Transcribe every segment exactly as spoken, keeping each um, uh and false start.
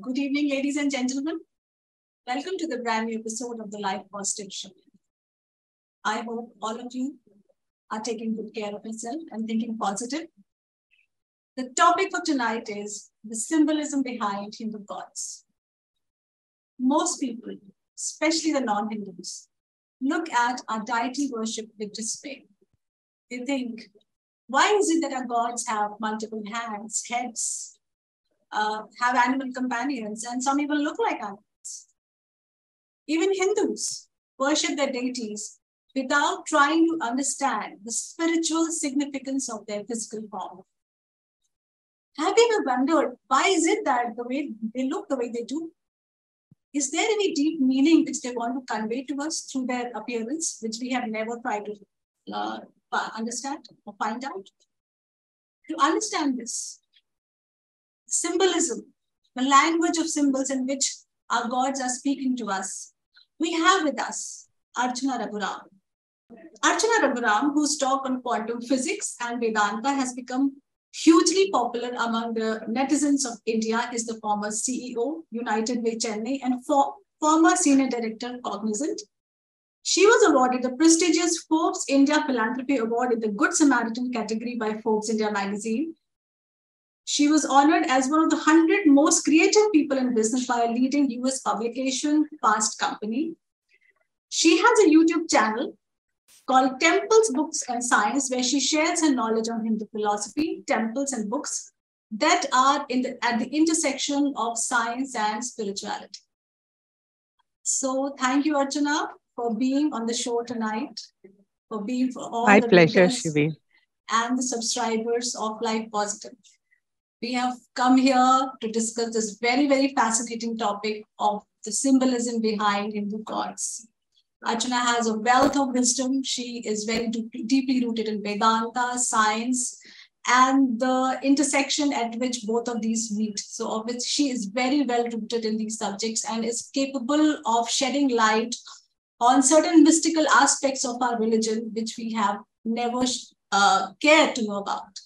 Good evening, ladies and gentlemen. Welcome to the brand new episode of the Life Positive Show. I hope all of you are taking good care of yourself and thinking positive. The topic for tonight is the symbolism behind Hindu gods. Most people, especially the non-Hindus, look at our deity worship with despair. They think, why is it that our gods have multiple hands, heads, Uh, have animal companions, and some even look like animals? Even Hindus worship their deities without trying to understand the spiritual significance of their physical form. Have you ever wondered, why is it that the way they look, the way they do? Is there any deep meaning which they want to convey to us through their appearance, which we have never tried to uh, understand or find out? To understand this, symbolism, the language of symbols in which our gods are speaking to us, we have with us Archana Raghuram. Archana Raghuram, whose talk on quantum physics and Vedanta has become hugely popular among the netizens of India, is the former C E O, United Way Chennai, and for, former Senior Director, Cognizant. She was awarded the prestigious Forbes India Philanthropy Award in the Good Samaritan category by Forbes India magazine. She was honored as one of the one hundred most creative people in business by a leading U S publication, Fast Company. She has a YouTube channel called Temples, Books and Science, where she shares her knowledge on Hindu philosophy, temples and books that are in the, at the intersection of science and spirituality. So thank you, Archana, for being on the show tonight, for being for all My the pleasure, Shivi, and the subscribers of Life Positive. We have come here to discuss this very, very fascinating topic of the symbolism behind Hindu gods. Archana has a wealth of wisdom. She is very deeply rooted in Vedanta, science, and the intersection at which both of these meet. So of which she is very well rooted in these subjects and is capable of shedding light on certain mystical aspects of our religion, which we have never uh, cared to know about.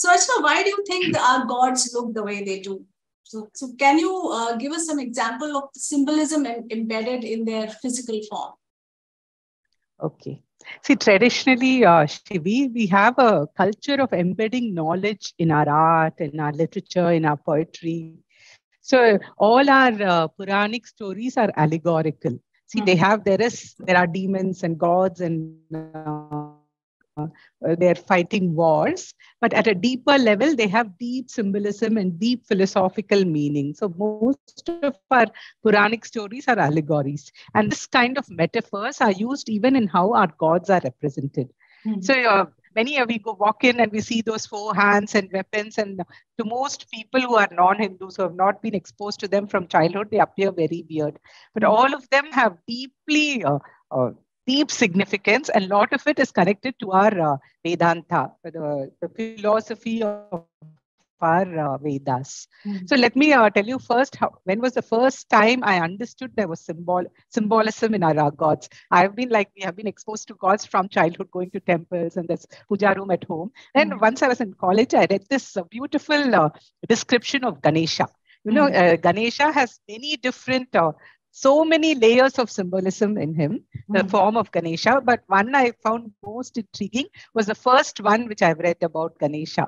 So, Archana, why do you think that our gods look the way they do? So, so can you uh, give us some example of the symbolism and embedded in their physical form? Okay. See, traditionally, uh, Shivi, we have a culture of embedding knowledge in our art, in our literature, in our poetry. So, all our uh, Puranic stories are allegorical. See, mm-hmm. they have, there is, there are demons and gods and... Uh, Uh, they're fighting wars, but at a deeper level, they have deep symbolism and deep philosophical meaning. So most of our Puranic stories are allegories, and this kind of metaphors are used even in how our gods are represented. Mm-hmm. So uh, many of we go walk in and we see those four hands and weapons, and to most people who are non-Hindus, who have not been exposed to them from childhood, they appear very weird. But mm-hmm. all of them have deeply... Uh, uh, deep significance, and a lot of it is connected to our uh, Vedanta, the, the philosophy of our uh, Vedas. Mm-hmm. So let me uh, tell you first, how, when was the first time I understood there was symbol symbolism in our, our gods? I've been like, we have been exposed to gods from childhood, going to temples and this puja room at home. And mm-hmm. once I was in college, I read this uh, beautiful uh, description of Ganesha. You mm-hmm. know, uh, Ganesha has many different uh, so many layers of symbolism in him, the mm-hmm. form of Ganesha. But one I found most intriguing was the first one which I've read about Ganesha.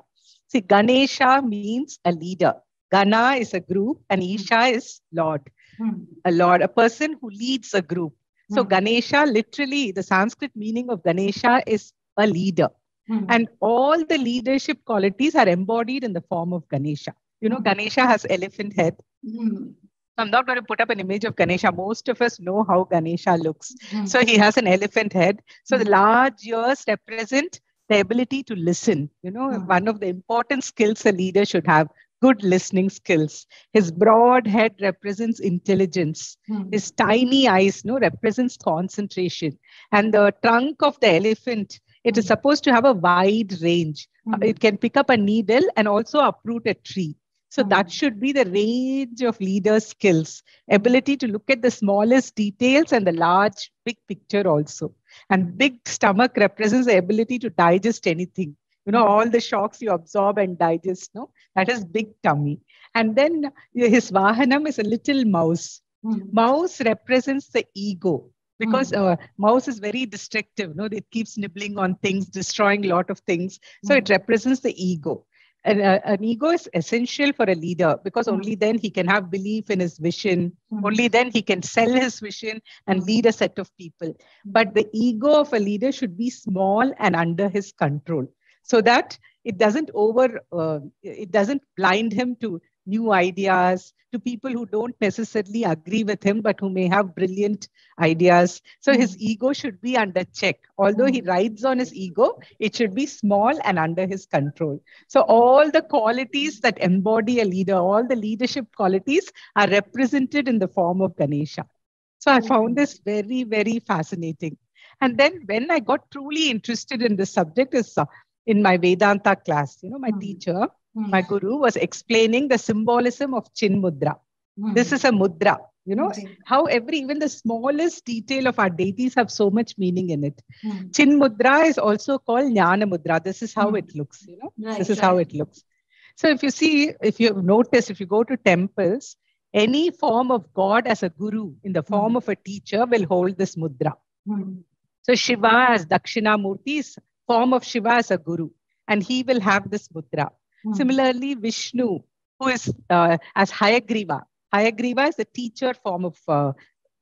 See, Ganesha means a leader. Gana is a group and Isha is Lord. Mm-hmm. A Lord, a person who leads a group. Mm-hmm. So Ganesha, literally, the Sanskrit meaning of Ganesha is a leader. Mm-hmm. And all the leadership qualities are embodied in the form of Ganesha. You know, Ganesha has elephant head. Mm-hmm. I'm not going to put up an image of Ganesha. Most of us know how Ganesha looks. Mm-hmm. So he has an elephant head. So mm-hmm. the large ears represent the ability to listen. You know, mm-hmm. one of the important skills a leader should have, good listening skills. His broad head represents intelligence. Mm-hmm. His tiny eyes, you know, represents concentration. And the trunk of the elephant, it mm-hmm. is supposed to have a wide range. Mm-hmm. It can pick up a needle and also uproot a tree. So that should be the range of leader skills, ability to look at the smallest details and the large big picture also. And big stomach represents the ability to digest anything. You know, all the shocks you absorb and digest, no? That is big tummy. And then his vahanam is a little mouse. Mm. Mouse represents the ego, because mm. uh, mouse is very destructive, no? It keeps nibbling on things, destroying a lot of things. So mm. it represents the ego. And uh, an ego is essential for a leader, because mm. only then he can have belief in his vision. Mm. Only then he can sell his vision and lead a set of people. But the ego of a leader should be small and under his control, so that it doesn't over, uh, it doesn't blind him to new ideas, to people who don't necessarily agree with him, but who may have brilliant ideas. So his ego should be under check. Although he rides on his ego, it should be small and under his control. So all the qualities that embody a leader, all the leadership qualities are represented in the form of Ganesha. So I found this very, very fascinating. And then when I got truly interested in this subject is uh, in my Vedanta class, you know, my mm. teacher, mm. my guru was explaining the symbolism of Chin Mudra. Mm. This is a mudra, you know, mm. how every, even the smallest detail of our deities have so much meaning in it. Mm. Chin Mudra is also called Jnana Mudra. This is how mm. it looks, you know, right, this is right. how it looks. So if you see, if you notice, if you go to temples, any form of God as a guru in the form mm. of a teacher will hold this mudra. Mm. So Shiva as Dakshinamurti is form of Shiva as a guru, and he will have this mudra. Mm. Similarly, Vishnu, who is uh, as Hayagriva. Hayagriva is the teacher form of uh,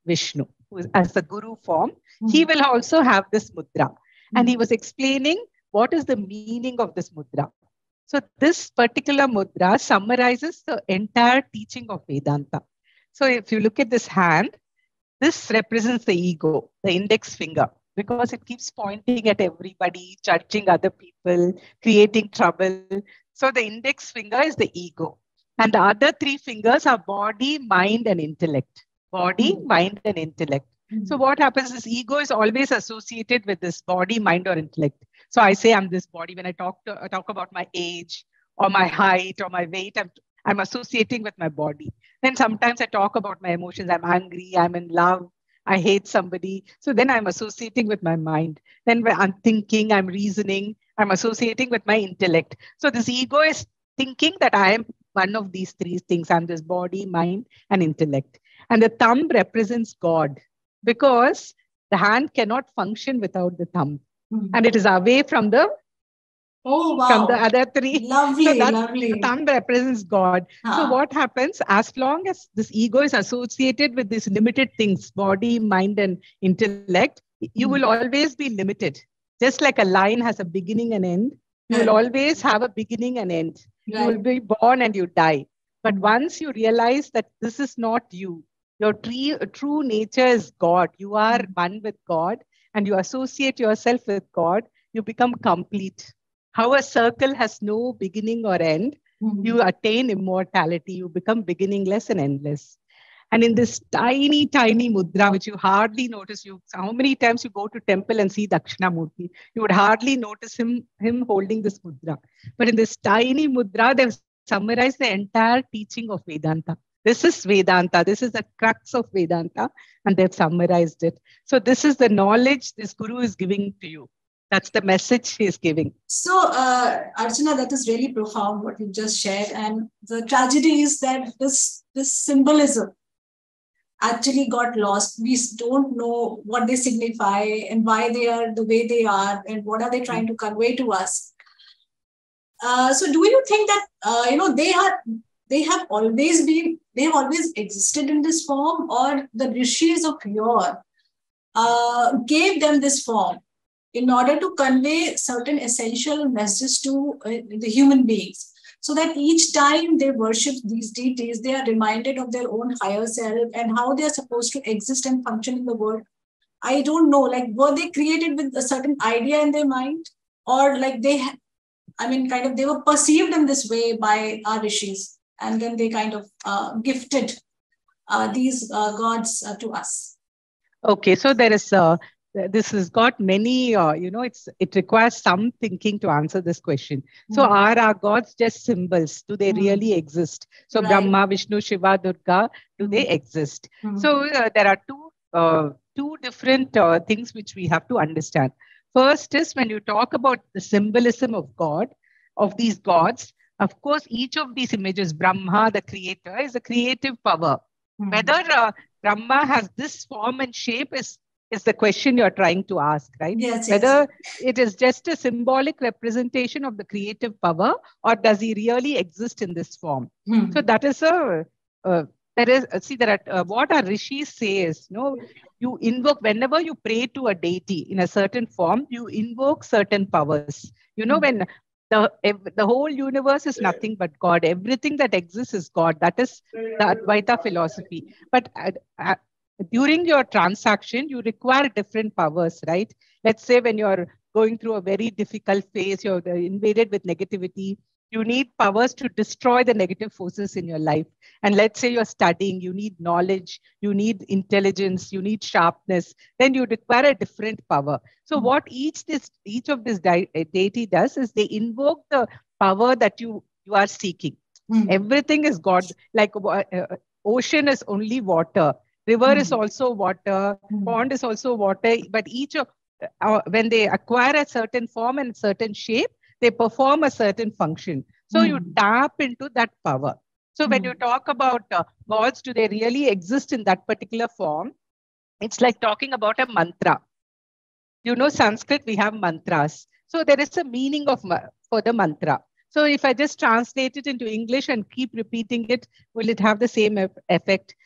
Vishnu, who is as the guru form. Mm. He will also have this mudra. Mm. And he was explaining what is the meaning of this mudra. So this particular mudra summarizes the entire teaching of Vedanta. So if you look at this hand, this represents the ego, the index finger, because it keeps pointing at everybody, judging other people, creating trouble. So the index finger is the ego. And the other three fingers are body, mind, and intellect. Body, mind, and intellect. Mm-hmm. So what happens is ego is always associated with this body, mind, or intellect. So I say I'm this body. When I talk, to, I talk about my age or my height or my weight, I'm, I'm associating with my body. Then sometimes I talk about my emotions. I'm angry, I'm in love, I hate somebody. So then I'm associating with my mind. Then I'm thinking, I'm reasoning, I'm associating with my intellect. So this ego is thinking that I am one of these three things. I'm this body, mind, and intellect. And the thumb represents God, because the hand cannot function without the thumb. Mm-hmm. And it is away from the Oh, wow. From the other three. Lovely, so that lovely. The thumb represents God. Ah. So what happens, as long as this ego is associated with these limited things, body, mind, and intellect, you mm. will always be limited. Just like a line has a beginning and end, you will always have a beginning and end. Right. You will be born and you die. But once you realize that this is not you, your tree, true nature is God. You are one with God, and you associate yourself with God, you become complete. How a circle has no beginning or end, mm-hmm. you attain immortality, you become beginningless and endless. And in this tiny, tiny mudra, which you hardly notice, you how many times you go to temple and see Dakshinamurti, you would hardly notice him, him holding this mudra. But in this tiny mudra, they've summarized the entire teaching of Vedanta. This is Vedanta. This is the crux of Vedanta, and they've summarized it. So this is the knowledge this guru is giving to you. That's the message he is giving. So, uh, Archana, that is really profound what you just shared. And the tragedy is that this, this symbolism actually got lost. We don't know what they signify and why they are the way they are and what are they trying to convey to us. Uh, so, do you think that, uh, you know, they are, they have always been, they have always existed in this form, or the rishis of yore uh, gave them this form in order to convey certain essential messages to uh, the human beings, so that each time they worship these deities, they are reminded of their own higher self and how they are supposed to exist and function in the world? I don't know, like, were they created with a certain idea in their mind? Or like they, I mean, kind of, they were perceived in this way by our rishis, and then they kind of uh, gifted uh, these uh, gods uh, to us. Okay, so there is... Uh... This has got many, uh, you know, it's it requires some thinking to answer this question. Mm. So are our gods just symbols? Do they mm. really exist? So right. Brahma, Vishnu, Shiva, Durga, do mm. they exist? Mm. So uh, there are two uh, two different uh, things which we have to understand. First is when you talk about the symbolism of God, of these gods, of course, each of these images, Brahma, the creator, is a creative power. Mm-hmm. Whether uh, Brahma has this form and shape is, is the question you're trying to ask, right? Yes, Whether yes. it is just a symbolic representation of the creative power, or does he really exist in this form? Mm-hmm. So that is a... Uh, There is, see, there are, uh, what our Rishi says, you know, you invoke, whenever you pray to a deity in a certain form, you invoke certain powers. You know, when the the whole universe is nothing but God, everything that exists is God. That is the Advaita philosophy. But uh, uh, during your transaction, you require different powers, right? Let's say when you're going through a very difficult phase, you're invaded with negativity. You need powers to destroy the negative forces in your life. And let's say you're studying, you need knowledge, you need intelligence, you need sharpness, then you require a different power. So mm-hmm. what each this each of this de deity does is they invoke the power that you, you are seeking. Mm-hmm. Everything is God, like uh, ocean is only water, river mm-hmm. is also water, mm-hmm. pond is also water, but each of, uh, when they acquire a certain form and certain shape, they perform a certain function. So mm. you tap into that power. So mm. when you talk about uh, gods, do they really exist in that particular form? It's like talking about a mantra. You know, Sanskrit, we have mantras. So there is a meaning of ma for the mantra. So if I just translate it into English and keep repeating it, will it have the same e effect?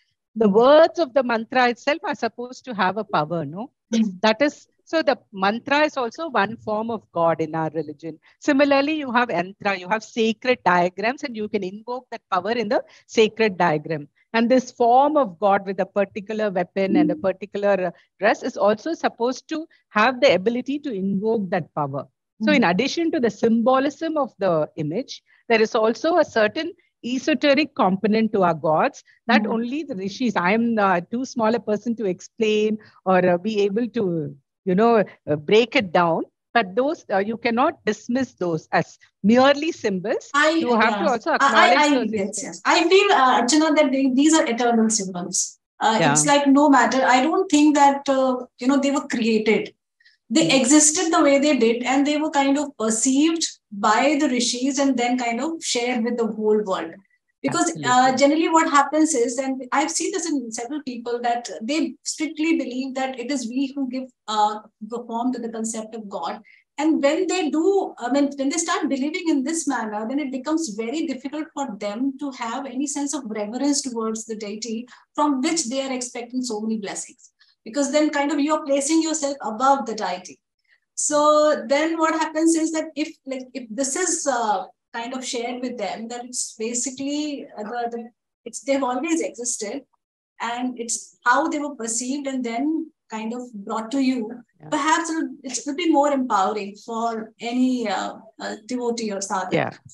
The words of the mantra itself are supposed to have a power, no? Mm. That is... So the mantra is also one form of God in our religion. Similarly, you have yantra, you have sacred diagrams, and you can invoke that power in the sacred diagram. And this form of God with a particular weapon and a particular dress is also supposed to have the ability to invoke that power. So in addition to the symbolism of the image, there is also a certain esoteric component to our gods that mm-hmm. only the rishis, I am uh, too small a person to explain or uh, be able to... you know, uh, break it down. But those, uh, you cannot dismiss those as merely symbols. I, you have yes. to also acknowledge I, I, those. I, yes, yes. I feel, uh, Archana, that they, these are eternal symbols. Uh, yeah. It's like no matter. I don't think that, uh, you know, they were created. They existed the way they did, and they were kind of perceived by the rishis and then kind of shared with the whole world. Because uh, generally what happens is, and I've seen this in several people, that they strictly believe that it is we who give uh, the form to the concept of God. And when they do, I mean, when they start believing in this manner, then it becomes very difficult for them to have any sense of reverence towards the deity from which they are expecting so many blessings. Because then kind of you're placing yourself above the deity. So then what happens is that if, like, if this is... Uh, kind of shared with them, that it's basically, uh, the, the, it's they've always existed, and it's how they were perceived and then kind of brought to you. Yeah. Perhaps it would, it would be more empowering for any uh, uh, devotee or sadhana. Yeah.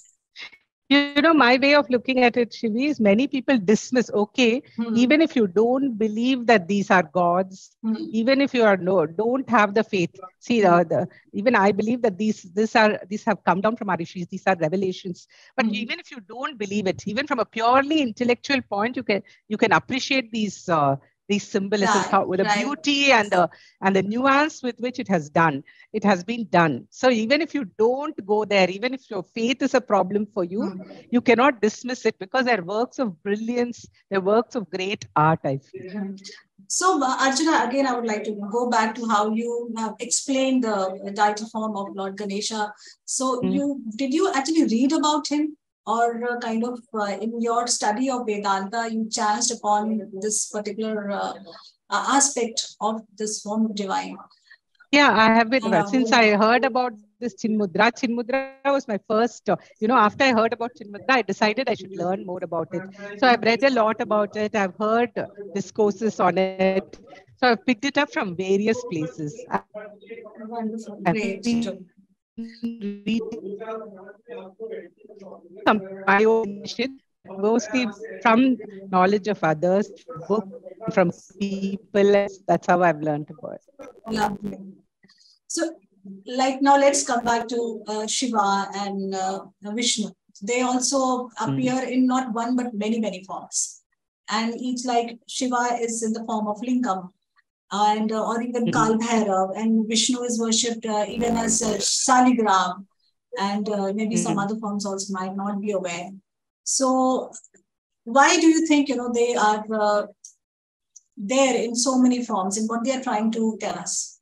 You know, my way of looking at it, Shivi, is many people dismiss, okay, mm-hmm. even if you don't believe that these are gods, mm-hmm. even if you are no, don't have the faith. See, uh, the, even I believe that these, these, are, these have come down from our rishis, these are revelations. But mm-hmm. even if you don't believe it, even from a purely intellectual point, you can, you can appreciate these uh, these symbolisms, right, how, the right. beauty and the, and the nuance with which it has done, it has been done. So even if you don't go there, even if your faith is a problem for you, mm-hmm. you cannot dismiss it because they're works of brilliance, they're works of great art, I feel. Mm-hmm. So uh, Archana, again, I would like to go back to how you have explained the deital form of Lord Ganesha. So mm-hmm. you did you actually read about him? Or uh, kind of uh, in your study of Vedanta, you chanced upon this particular uh, aspect of this form of divine. Yeah, I have been. Uh, since I heard about this Chin Mudra, Chin Mudra was my first, uh, you know, after I heard about Chin Mudra, I decided I should learn more about it. So I've read a lot about it. I've heard discourses on it. So I've picked it up from various places. Wonderful. Great. Some my own shit, mostly from knowledge of others, book from people. That's how I've learned about it. Lovely. So, like now, let's come back to uh, Shiva and uh, Vishnu. They also appear mm. in not one but many, many forms, and each like Shiva is in the form of lingam, uh, and uh, or even mm-hmm. Kal Bhairav, and Vishnu is worshipped uh, even as uh, Shaligram, and uh, maybe mm-hmm. some other forms also might not be aware. So why do you think, you know, they are uh, there in so many forms in what they are trying to tell us?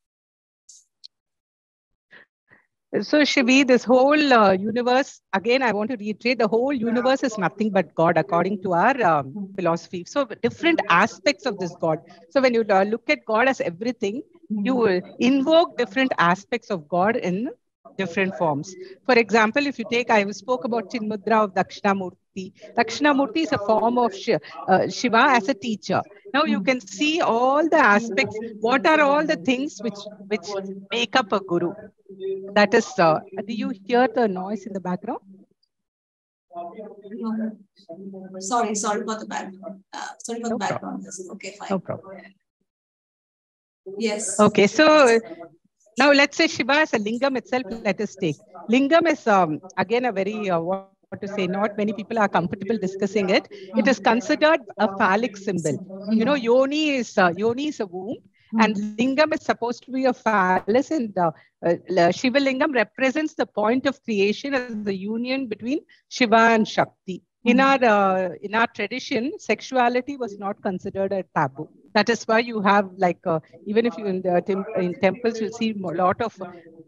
So, Shivi, this whole uh, universe, again, I want to reiterate, the whole universe is nothing but God, according to our um, philosophy. So, different aspects of this God. So, when you uh, look at God as everything, you will invoke different aspects of God in different forms. For example, if you take, I spoke about Chin Mudra of Dakshinamurti. Dakshinamurti is a form of Sh uh, Shiva as a teacher. Now you can see all the aspects. What are all the things which, which make up a guru? That is, uh, do you hear the noise in the background? Sorry, sorry for the background. Uh, sorry for no the background. Problem. Okay, fine. No problem. Yes. Okay, so... Now, let's say Shiva as a lingam itself, let us take. Lingam is, um, again, a very, uh, what to say, not many people are comfortable discussing it. It is considered a phallic symbol. You know, yoni is, uh, yoni is a womb, and lingam is supposed to be a phallus, and uh, uh, Shiva lingam represents the point of creation as the union between Shiva and Shakti. In our, uh, in our tradition, sexuality was not considered a taboo. That is why you have, like, uh, even if you in, the temp in temples, you see a lot of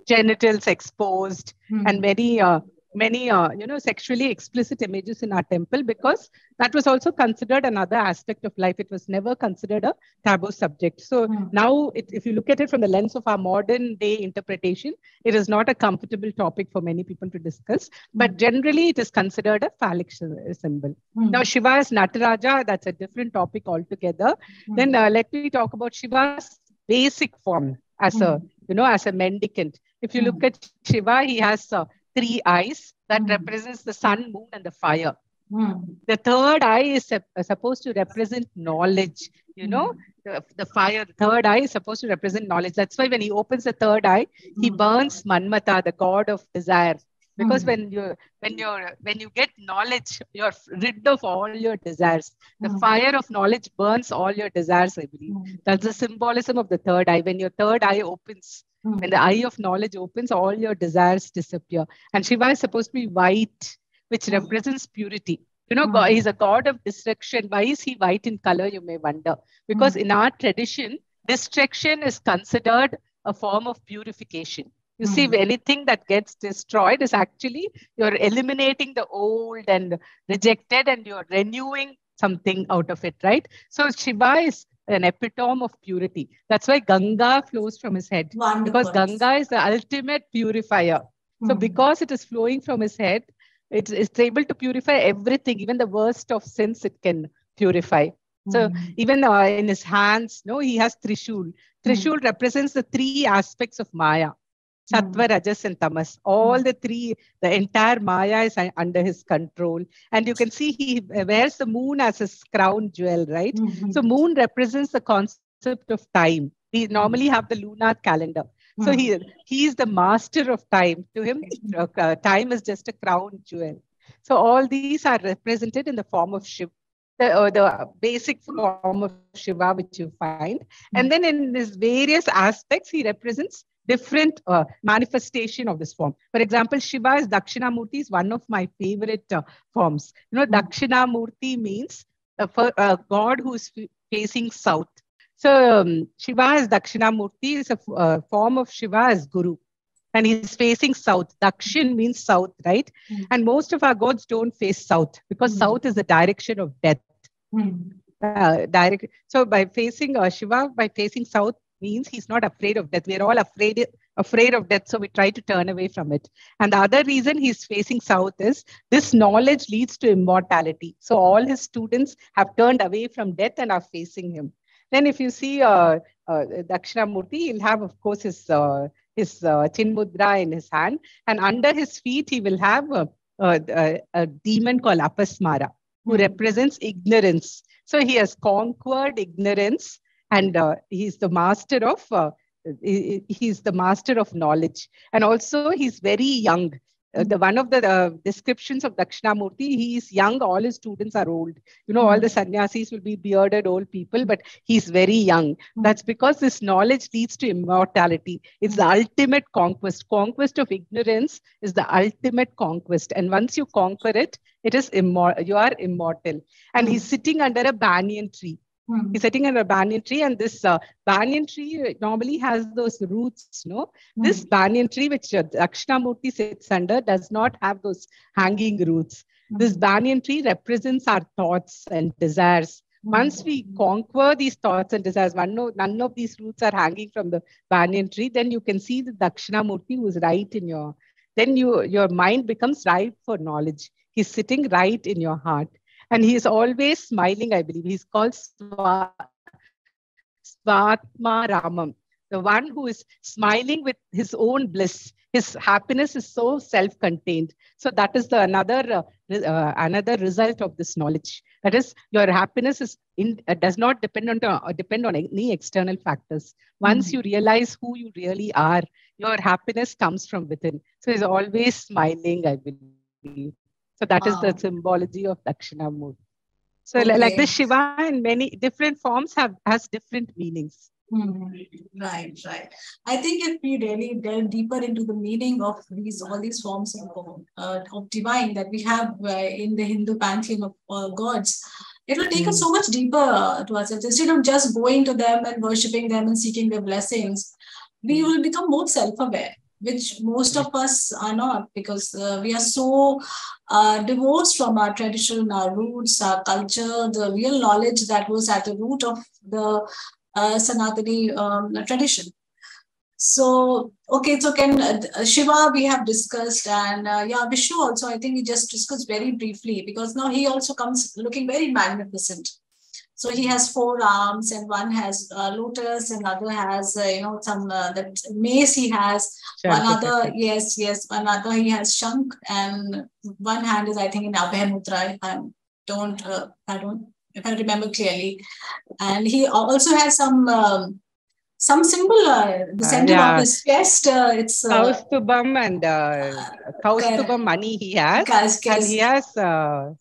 genitals exposed mm-hmm. and many, uh, many, uh, you know, sexually explicit images in our temple, because that was also considered another aspect of life. It was never considered a taboo subject. So mm-hmm. now, it, if you look at it from the lens of our modern day interpretation, it is not a comfortable topic for many people to discuss, mm-hmm. but generally it is considered a phallic symbol. Mm-hmm. Now, Shiva is Nataraja, that's a different topic altogether. Mm-hmm. Then uh, let me talk about Shiva's basic form as mm-hmm. a, you know, as a mendicant. If you mm-hmm. look at Shiva, he has uh, three eyes that mm. represents the sun, moon, and the fire. Mm. The third eye is supposed to represent knowledge. You mm. know, the, the fire, the third eye is supposed to represent knowledge. That's why when he opens the third eye, he burns Manmata, the god of desire. Because mm. when you when you when you get knowledge, you're rid of all your desires. The mm. fire of knowledge burns all your desires. I believe mm. that's the symbolism of the third eye. When your third eye opens. When the eye of knowledge opens, all your desires disappear. And Shiva is supposed to be white, which represents purity. You know, God, he's a god of destruction. Why is he white in color, you may wonder? Because in our tradition, destruction is considered a form of purification. You see, anything that gets destroyed is actually, you're eliminating the old and rejected, and you're renewing something out of it, right? So Shiva is an epitome of purity. That's why Ganga flows from his head. Wonderful. Because Ganga is the ultimate purifier. Mm. So because it is flowing from his head, it is able to purify everything, even the worst of sins it can purify. Mm. So even uh, in his hands, no, he has Trishul. Trishul mm. represents the three aspects of Maya. Sattva, Rajas, and Tamas. All the three, the entire Maya is under his control. And you can see he wears the moon as his crown jewel, right? Mm-hmm. So moon represents the concept of time. We normally have the lunar calendar. Mm-hmm. So he, he is the master of time. To him, uh, time is just a crown jewel. So all these are represented in the form of Shiva. The, uh, the basic form of Shiva, which you find. Mm-hmm. And then in his various aspects, he represents different uh, manifestation of this form. For example, Shiva is Dakshinamurti, is one of my favorite uh, forms. You know, Dakshinamurti means uh, for, uh, God who is facing south. So um, Shiva is Dakshinamurti, is a uh, form of Shiva as Guru. And he's facing south. Dakshin means south, right? Mm. And most of our gods don't face south, because mm. south is the direction of death. Mm. Uh, direct. So by facing uh, Shiva, by facing south, means he's not afraid of death. We're all afraid, afraid of death, so we try to turn away from it. And the other reason he's facing south is this knowledge leads to immortality. So all his students have turned away from death and are facing him. Then if you see uh, uh, Dakshinamurti, he'll have, of course, his, uh, his uh, Chin Mudra in his hand. And under his feet, he will have a, a, a demon called Apasmara, who represents ignorance. So he has conquered ignorance. And uh, he's the master of uh, he's the master of knowledge, and also he's very young. Uh, the one of the uh, descriptions of Dakshinamurti, he is young, all his students are old. You know, all the sannyasis will be bearded old people, but he's very young. That's because this knowledge leads to immortality. It's the ultimate conquest. Conquest of ignorance is the ultimate conquest. And once you conquer it, it is immor- you are immortal. And he's sitting under a banyan tree. He's sitting under a banyan tree, and this uh, banyan tree normally has those roots, no? Mm-hmm. This banyan tree, which uh, Dakshinamurti sits under, does not have those hanging roots. Mm-hmm. This banyan tree represents our thoughts and desires. Mm-hmm. Once we conquer these thoughts and desires, one no, none of these roots are hanging from the banyan tree, then you can see the Dakshinamurti who is right in your, then you, your mind becomes ripe for knowledge. He's sitting right in your heart. And he is always smiling, I believe. He's called Sva, Sarvatma Bhava, the one who is smiling with his own bliss. His happiness is so self-contained. So that is the another uh, uh, another result of this knowledge. That is, your happiness is in, uh, does not depend on uh, depend on any external factors. Once mm-hmm. you realize who you really are, your happiness comes from within. So he's always smiling, I believe. So that wow. is the symbology of Dakshinamurti. So okay. like this, Shiva in many different forms have has different meanings. Mm-hmm. Right, right. I think if we really delve deeper into the meaning of these all these forms of, uh, of divine that we have uh, in the Hindu pantheon of uh, gods, it will take mm-hmm. us so much deeper uh, to ourselves. Instead of just going to them and worshipping them and seeking their blessings, we will become more self-aware, which most of us are not, because uh, we are so uh, divorced from our tradition, our roots, our culture, the real knowledge that was at the root of the uh, Sanatani um, tradition. So, okay, so can uh, Shiva we have discussed, and uh, yeah, Vishnu also, I think we just discussed very briefly, because now he also comes looking very magnificent. So he has four arms, and one has uh, lotus, and other has, uh, you know, some uh, that mace he has. Sure. Another, yes, yes. Another he has shank, and one hand is, I think, in Abhaya Mudra. If I don't, uh, I don't, if I remember clearly. And he also has some um, some symbol, uh, the center uh, yeah. of his chest. Uh, it's uh, Kaustubham and uh, Kaustubham money he has, Kas, Kas. and he has. Uh,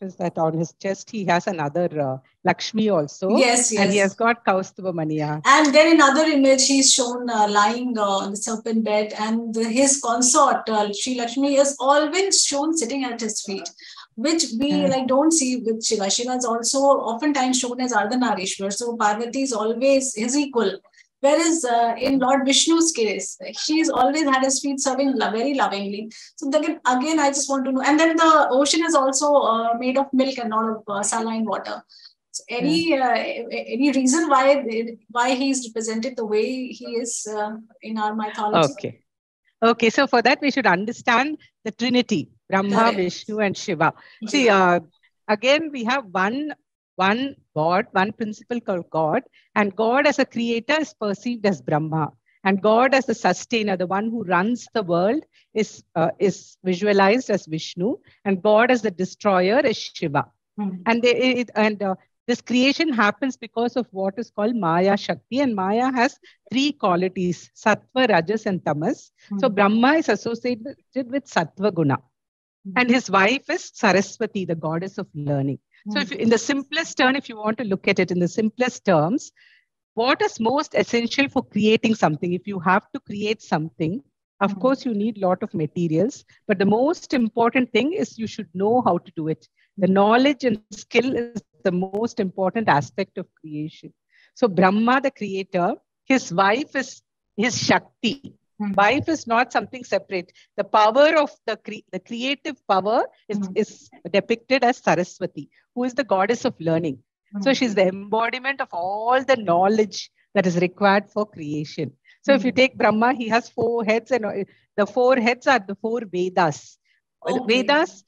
Is that on his chest he has another uh, Lakshmi also. Yes, yes. And he has got Kaustubhamaniya. And then another image he's shown uh, lying uh, on the serpent bed, and the, his consort uh, Sri Lakshmi is always shown sitting at his feet, which we yeah. like don't see with Shiva. Shiva is also oftentimes shown as Ardhanarishwar. So Parvati is always his equal. Whereas uh, in Lord Vishnu's case, she's always had his feet serving lo very lovingly. So again, again, I just want to know. And then the ocean is also uh, made of milk and not of uh, saline water. So any yeah. uh, any reason why why he is represented the way he is uh, in our mythology? Okay, okay. So for that, we should understand the Trinity: Brahma, Vishnu, and Shiva. Yeah. See, uh, again, we have one. One God, one principle called God, and God as a creator is perceived as Brahma, and God as the sustainer, the one who runs the world, is, uh, is visualized as Vishnu, and God as the destroyer is Shiva. Mm-hmm. And, they, it, and uh, this creation happens because of what is called Maya Shakti, and Maya has three qualities, Sattva, Rajas, and Tamas. Mm-hmm. So Brahma is associated with Sattva Guna, mm-hmm. and his wife is Saraswati, the goddess of learning. So if you, in the simplest term, if you want to look at it in the simplest terms, what is most essential for creating something? If you have to create something, of mm-hmm. course, you need a lot of materials. But the most important thing is you should know how to do it. The knowledge and skill is the most important aspect of creation. So Brahma, the creator, his wife is his Shakti. Mm-hmm. Wife is not something separate. The power of the, cre the creative power is, mm-hmm. is depicted as Saraswati, who is the goddess of learning. Mm-hmm. So she's the embodiment of all the knowledge that is required for creation. So mm-hmm. if you take Brahma, he has four heads, and the four heads are the four Vedas. Okay. Vedas,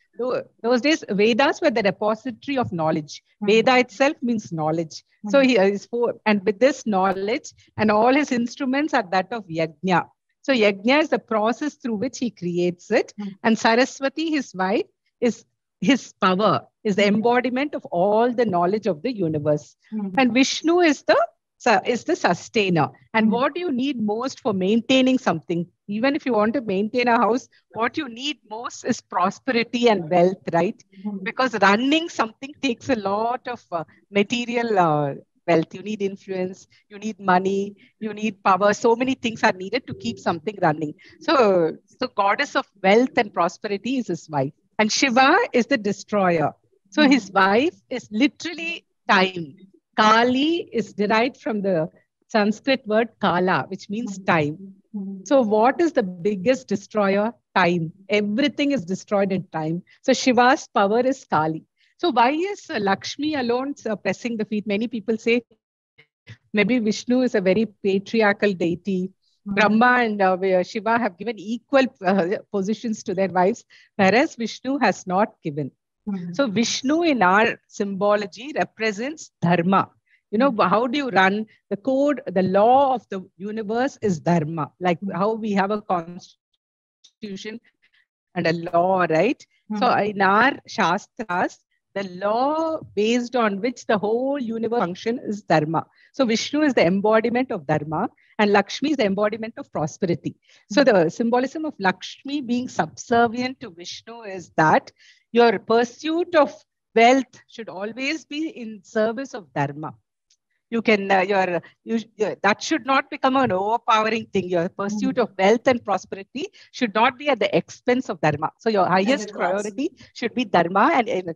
those days, Vedas were the repository of knowledge. Mm-hmm. Veda itself means knowledge. Mm-hmm. So he is four, and with this knowledge, and all his instruments are that of Yajna. So Yajna is the process through which he creates it. Mm-hmm. And Saraswati, his wife, is his power, is the embodiment of all the knowledge of the universe. Mm-hmm. And Vishnu is the is the sustainer. And what do you need most for maintaining something? Even if you want to maintain a house, what you need most is prosperity and wealth, right? Because running something takes a lot of uh, material uh, wealth. You need influence, you need money, you need power. So many things are needed to keep something running. So, so goddess of wealth and prosperity is his wife. And Shiva is the destroyer. So his wife is literally time. Kali is derived from the Sanskrit word Kala, which means time. So what is the biggest destroyer? Time. Everything is destroyed in time. So Shiva's power is Kali. So why is Lakshmi alone pressing the feet? Many people say maybe Vishnu is a very patriarchal deity. Brahma and uh, Shiva have given equal uh, positions to their wives, whereas Vishnu has not given. So Vishnu in our symbology represents dharma. You know, how do you run the code? The law of the universe is dharma, like how we have a constitution and a law, right? Mm-hmm. So in our shastras, the law based on which the whole universe function is dharma. So Vishnu is the embodiment of dharma and Lakshmi is the embodiment of prosperity. So the symbolism of Lakshmi being subservient to Vishnu is that your pursuit of wealth should always be in service of dharma. You can, uh, your, you, your, that should not become an overpowering thing. Your pursuit mm-hmm. of wealth and prosperity should not be at the expense of dharma. So your highest priority should be dharma, and, and,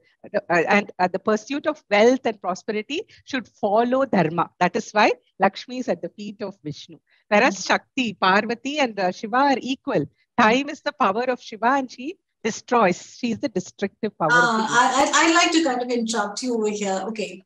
and uh, the pursuit of wealth and prosperity should follow dharma. That is why Lakshmi is at the feet of Vishnu. Whereas mm-hmm. Shakti, Parvati and uh, Shiva are equal. Time is the power of Shiva and she destroys. She is the destructive power. Uh, I, I, I like to kind of interrupt you over here. Okay.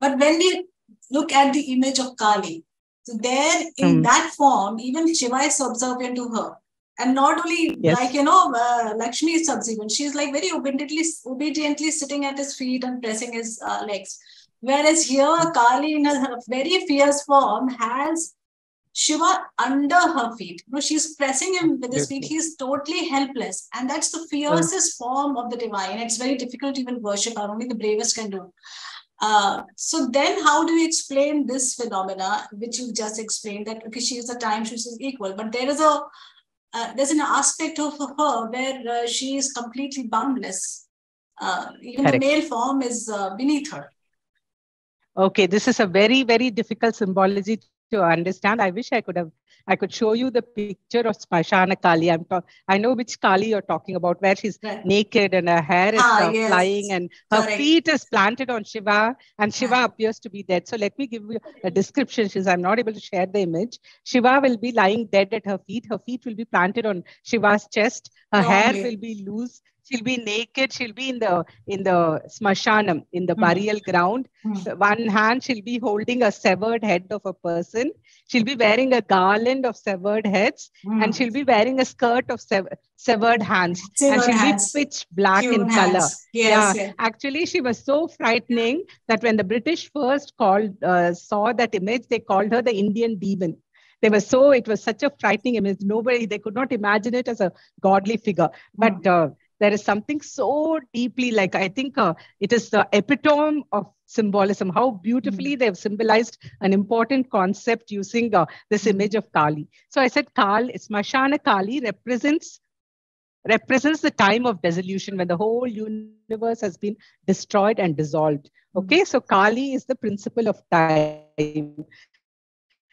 But when we look at the image of Kali. So there in mm. that form, even Shiva is subservient to her. And not only yes. like, you know, uh, Lakshmi is subservient. She's like very obediently, obediently sitting at his feet and pressing his uh, legs. Whereas here, Kali in her very fierce form has Shiva under her feet. You know, she's pressing him with his feet. He's totally helpless. And that's the fiercest yeah. form of the divine. It's very difficult to even worship her. Only the bravest can do. Uh, so then how do you explain this phenomena, which you just explained, that okay, she is a time, she is equal, but there is a, uh, there's an aspect of her where uh, she is completely boundless. Uh, even Correct. The male form is uh, beneath her. Okay, this is a very, very difficult symbology to understand. I wish I could have, I could show you the picture of Smashana Kali. I'm talk, I know which Kali you're talking about, where she's right. naked and her hair is ah, uh, yes. flying and her Correct. Feet is planted on Shiva and Shiva yeah. appears to be dead. So let me give you a description. She's, I'm not able to share the image. Shiva will be lying dead at her feet. Her feet will be planted on Shiva's chest. Her oh, hair yeah. will be loose. She'll be naked. She'll be in the in the smashanam, in the mm. burial ground. Mm. One hand, she'll be holding a severed head of a person. She'll be wearing a garland of severed heads, mm. and she'll be wearing a skirt of sever, severed hands. Severed and she'll hands. Be pitch black Human in hands. Color. Yes, yeah. yes. Actually, she was so frightening that when the British first called uh, saw that image, they called her the Indian demon. They were so, it was such a frightening image. Nobody, they could not imagine it as a godly figure, but. Mm. Uh, There is something so deeply like, I think uh, it is the epitome of symbolism, how beautifully mm-hmm. they have symbolized an important concept using uh, this image of Kali. So I said, Kali, Smashana Kali represents, represents the time of dissolution when the whole universe has been destroyed and dissolved. Okay, mm-hmm. so Kali is the principle of time.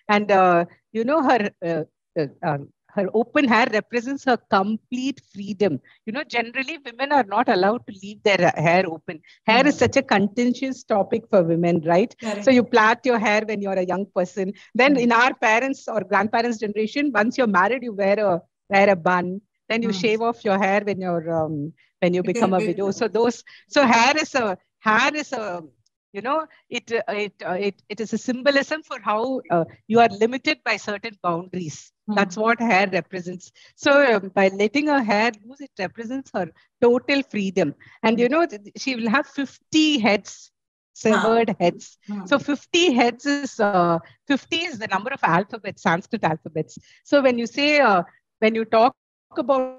And uh, you know, her... Uh, uh, um, Her open hair represents her complete freedom. You know, generally women are not allowed to leave their hair open. Hair mm-hmm. is such a contentious topic for women, right? Correct. So you plait your hair when you're a young person. Then mm-hmm. in our parents' or grandparents' generation, once you're married, you wear a wear a bun. Then you mm-hmm. shave off your hair when you're um, when you become a widow. So those so hair is a hair is a You know, it uh, it, uh, it it is a symbolism for how uh, you are limited by certain boundaries. Mm-hmm. That's what hair represents. So um, by letting her hair loose, it represents her total freedom. And you know, she will have fifty heads, severed ah. heads. Mm-hmm. So fifty heads is, uh, fifty is the number of alphabets, Sanskrit alphabets. So when you say, uh, when you talk about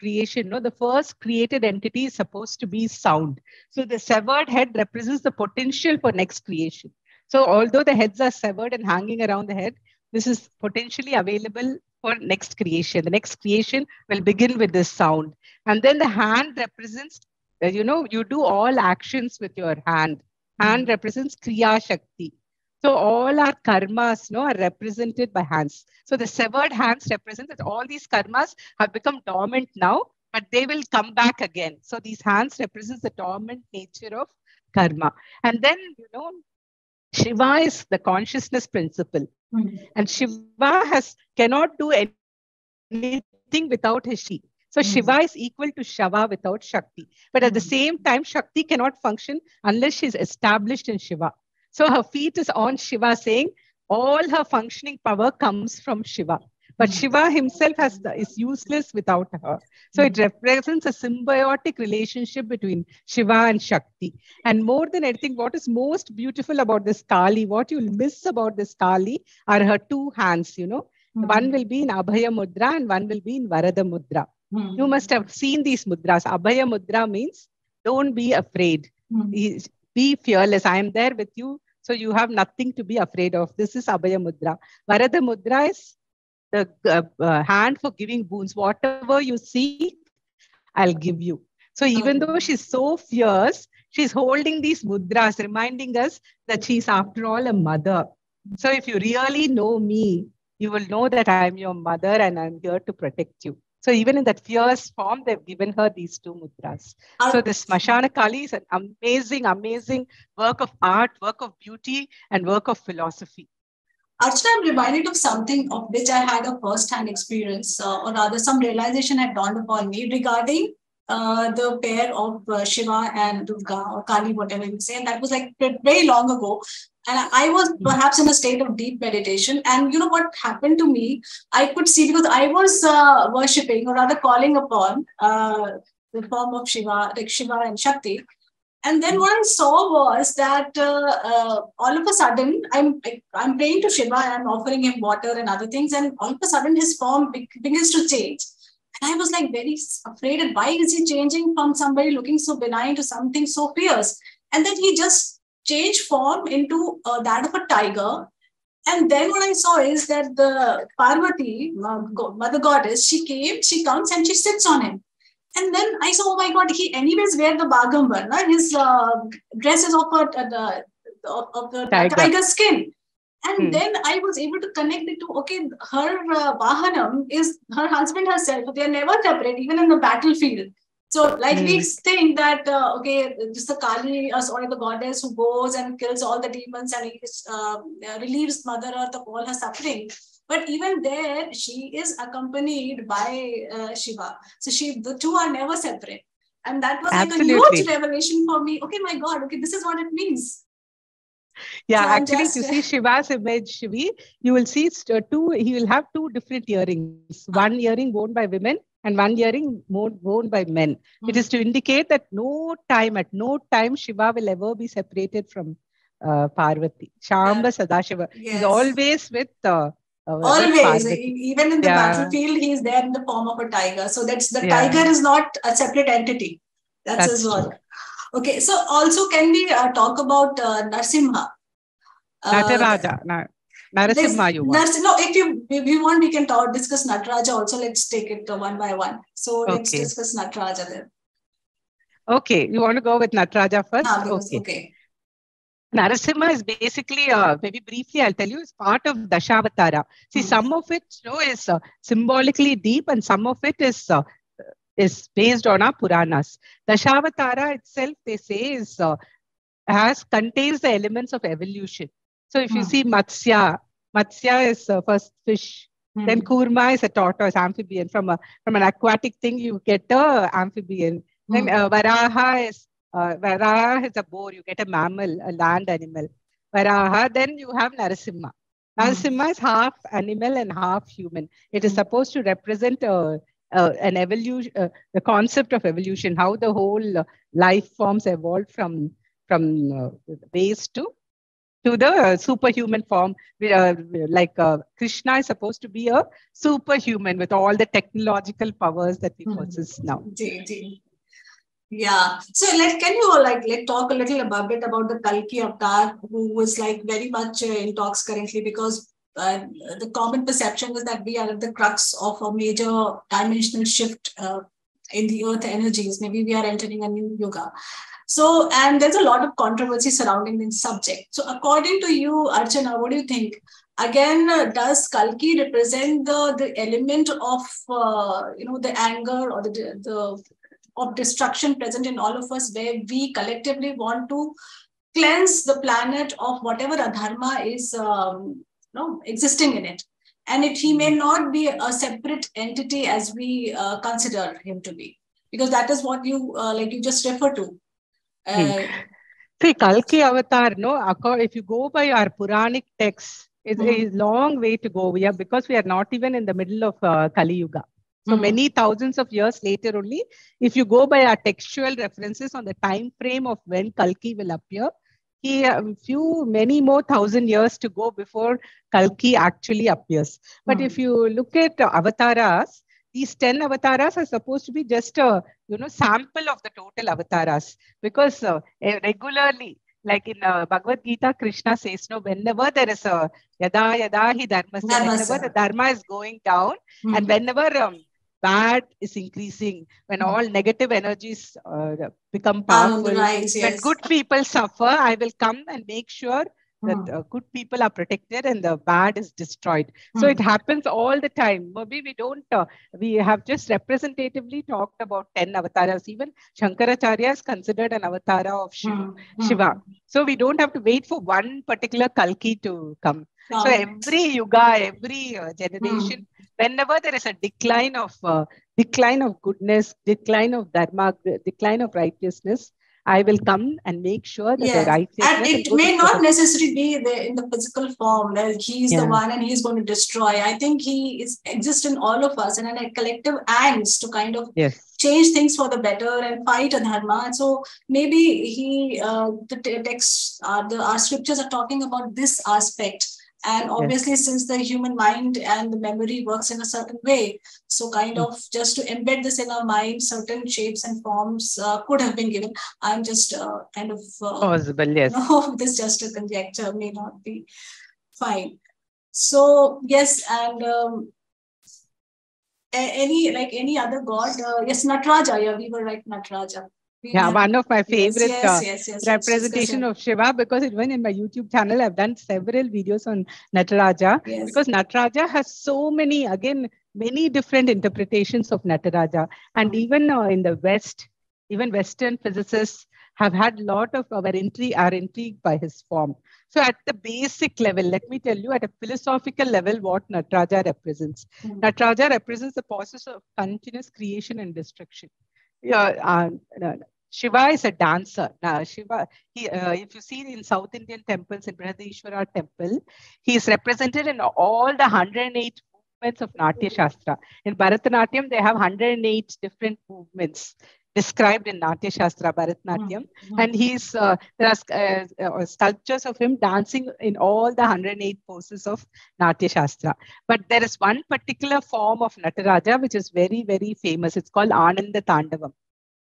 creation, no, the first created entity is supposed to be sound. So the severed head represents the potential for next creation. So although the heads are severed and hanging around the head, this is potentially available for next creation. The next creation will begin with this sound. And then the hand represents, you know, you do all actions with your hand. Hand represents Kriya Shakti. So all our karmas, you know, are represented by hands. So the severed hands represent that all these karmas have become dormant now, but they will come back again. So these hands represent the dormant nature of karma. And then, you know, Shiva is the consciousness principle. Mm-hmm. And Shiva has cannot do anything without his Shakti. So mm-hmm. Shiva is equal to Shava without Shakti. But at mm-hmm. the same time, Shakti cannot function unless she is established in Shiva. So her feet is on Shiva, saying all her functioning power comes from Shiva. But Shiva himself has the, is useless without her. So it represents a symbiotic relationship between Shiva and Shakti. And more than anything, what is most beautiful about this Kali, what you'll miss about this Kali are her two hands, you know. Mm-hmm. One will be in Abhaya Mudra and one will be in Varada Mudra. Mm-hmm. You must have seen these mudras. Abhaya Mudra means don't be afraid. Mm-hmm. Be fearless. I am there with you. So you have nothing to be afraid of. This is Abhaya Mudra. Varada Mudra is the uh, uh, hand for giving boons. Whatever you seek, I'll give you. So even though she's so fierce, she's holding these mudras, reminding us that she's after all a mother. So if you really know me, you will know that I'm your mother and I'm here to protect you. So even in that fierce form, they've given her these two mudras. Oh. So this Smashana Kali is an amazing, amazing work of art, work of beauty, and work of philosophy. Archana, I'm reminded of something of which I had a first-hand experience, uh, or rather some realization had dawned upon me regarding uh, the pair of uh, Shiva and Durga, or Kali, whatever you say. And that was like very long ago. And I was perhaps in a state of deep meditation. And you know what happened to me? I could see, because I was uh, worshipping, or rather calling upon uh, the form of Shiva, like Shiva and Shakti. And then what I saw was that uh, uh, all of a sudden, I'm I'm praying to Shiva and I'm offering him water and other things. And all of a sudden, his form begins to change. And I was like very afraid. And why is he changing from somebody looking so benign to something so fierce? And then he just changed form into uh, that of a tiger. And then what I saw is that the Parvati, Mother Goddess, she came, she comes and she sits on him. And then I saw, oh my God, he anyways wear the Bagambar, right? His uh, dress is of, a, uh, of, of the tiger, tiger skin. And hmm. then I was able to connect it to, okay, her uh, Vahanam is her husband herself. They are never separate, even in the battlefield. So like hmm. we think that, uh, okay, just the Kali, uh, sorry, the goddess who goes and kills all the demons and uh, relieves Mother Earth of all her suffering. But even there, she is accompanied by uh, Shiva. So she, the two are never separate. And that was Absolutely. like a huge revelation for me. Okay, my God, okay, this is what it means. Yeah, so actually, just, you see Shiva's image, Shivi, you will see two, he will have two different earrings. One earring worn by women and one earring worn by men. Mm-hmm. It is to indicate that no time, at no time, Shiva will ever be separated from uh, Parvati. Shamba yeah. Sadashiva. Yes. He's always with... Uh, Always, even in the yeah. battlefield, he is there in the form of a tiger. So that's the yeah. tiger is not a separate entity. That's, that's his work. True. Okay, so also can we uh, talk about uh, Narasimha? Uh, Nataraja, Na Narasimha you want. Nars no, if you if you want, we can talk discuss Nataraja also. Let's take it uh, one by one. So okay. let's discuss Nataraja then. Okay, you want to go with Nataraja first? Ah, because, okay. okay. Narasimha is basically, uh, maybe briefly I'll tell you, is part of Dashavatara. See, some of it, you know, is uh, symbolically deep and some of it is uh, is based on our Puranas. Dashavatara itself, they say, is uh, has contains the elements of evolution. So if you see Matsya, Matsya is uh, first fish. Mm-hmm. Then Kurma is a tortoise, amphibian. From, a, from an aquatic thing, you get a amphibian. Mm-hmm. Then uh, Varaha is Uh, Varaha is a boar, you get a mammal, a land animal. Varaha, then you have Narasimha. Narasimha mm. is half animal and half human. It is supposed to represent uh, uh, an evolution, uh, the concept of evolution, how the whole uh, life forms evolved from from uh, base to to the uh, superhuman form. Uh, like uh, Krishna is supposed to be a superhuman with all the technological powers that we possess mm. now. G -g. Yeah. So let can you like let talk a little about bit about the Kalki avatar, who was like very much uh, in talks currently, because uh, the common perception is that we are at the crux of a major dimensional shift uh, in the earth energies. Maybe we are entering a new yoga. So, and there's a lot of controversy surrounding this subject. So according to you, Archana, what do you think? Again, does Kalki represent the, the element of, uh, you know, the anger or the, the of destruction present in all of us, where we collectively want to cleanse the planet of whatever adharma is um, you know, existing in it? And it, he may not be a separate entity as we uh, consider him to be, because that is what you, uh, like you just refer to. Uh, hmm. See, Kalki avatar, no, if you go by our Puranic texts, it's mm-hmm. a long way to go. We are, because we are not even in the middle of uh, Kali Yuga. So mm-hmm. many thousands of years later only, if you go by our textual references on the time frame of when Kalki will appear, he a um, few, many more thousand years to go before Kalki actually appears. But mm-hmm. if you look at uh, avataras, these ten avataras are supposed to be just a, you know, sample of the total avataras, because uh, regularly, like in uh, Bhagavad Gita, Krishna says, no, whenever there is a yada yada hi dharmasya, whenever the dharma is going down, mm-hmm. and whenever um, bad is increasing, when all negative energies uh, become powerful, oh, right, yes. when good people suffer, I will come and make sure mm-hmm. that uh, good people are protected and the bad is destroyed. Mm-hmm. So it happens all the time. Maybe we don't, uh, we have just representatively talked about ten avatars. Even Shankaracharya is considered an avatar of Shiva. Mm-hmm. Shiva. So we don't have to wait for one particular Kalki to come. Oh. So every yuga, every uh, generation, mm-hmm. whenever there is a decline of uh, decline of goodness, decline of dharma, decline of righteousness, I will come and make sure that yes. the righteousness... And it may not necessarily be there in the physical form. Like he is yeah. the one and he is going to destroy. I think he is exists in all of us and in a collective angst to kind of yes. change things for the better and fight adharma. And so maybe he, uh, the texts, uh, the, our scriptures are talking about this aspect. And obviously, yes. since the human mind and the memory works in a certain way, so kind mm. of just to embed this in our mind, certain shapes and forms uh, could have been given. I'm just uh, kind of... Uh, Possible, yes. No, this just a conjecture may not be fine. So, yes, and um, any like any other god, uh, yes, Nataraja, yeah, we were right, Nataraja. We yeah, have, one of my favorite yes, yes, yes, yes, uh, representation of Shiva, because even in my YouTube channel, I've done several videos on Nataraja, yes. because Nataraja has so many, again, many different interpretations of Nataraja. And even uh, in the West, even Western physicists have had a lot of our intrigue, are intrigued by his form. So at the basic level, let me tell you, at a philosophical level, what Nataraja represents. Mm-hmm. Nataraja represents the process of continuous creation and destruction. Yeah, uh, uh, Shiva is a dancer. Now, Shiva, he, uh, if you see in South Indian temples, in Bradeshwara temple, he is represented in all the one hundred eight movements of Natya Shastra. In Bharatanatyam, they have one hundred eight different movements described in Natya Shastra, Bharatanatyam. Mm-hmm. And he's, uh, there are uh, uh, sculptures of him dancing in all the one hundred eight poses of Natya Shastra. But there is one particular form of Nataraja which is very, very famous. It's called Ananda Tandavam.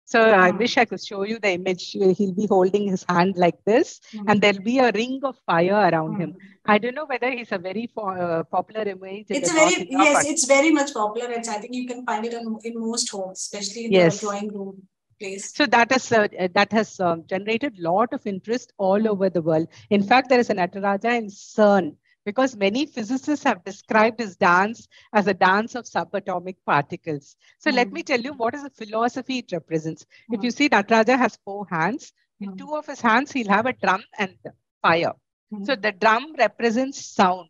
So mm-hmm. I wish I could show you the image. He'll be holding his hand like this, mm-hmm. and there'll be a ring of fire around mm-hmm. him. I don't know whether he's a very uh, popular image. It's a very, yes, it's very much popular. It's, I think you can find it in, in most homes, especially in yes. the drawing room place. So that has, uh, that has um, generated a lot of interest all over the world. In fact, there is an Nataraja in CERN, because many physicists have described his dance as a dance of subatomic particles. So mm. let me tell you what is the philosophy it represents. Mm. If you see, Nataraja has four hands. Mm. In two of his hands, he'll have a drum and fire. Mm. So the drum represents sound.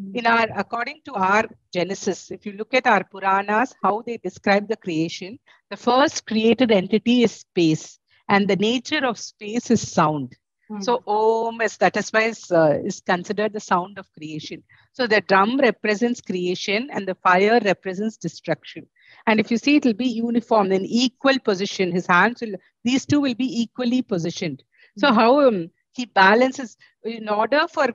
Mm. In our, according to our Genesis, if you look at our Puranas, how they describe the creation, the first created entity is space, and the nature of space is sound. So Om is, that is why is, uh, is considered the sound of creation. So the drum represents creation and the fire represents destruction. And if you see, it will be uniform in equal position. His hands will, these two will be equally positioned. So how um, he balances, in order for,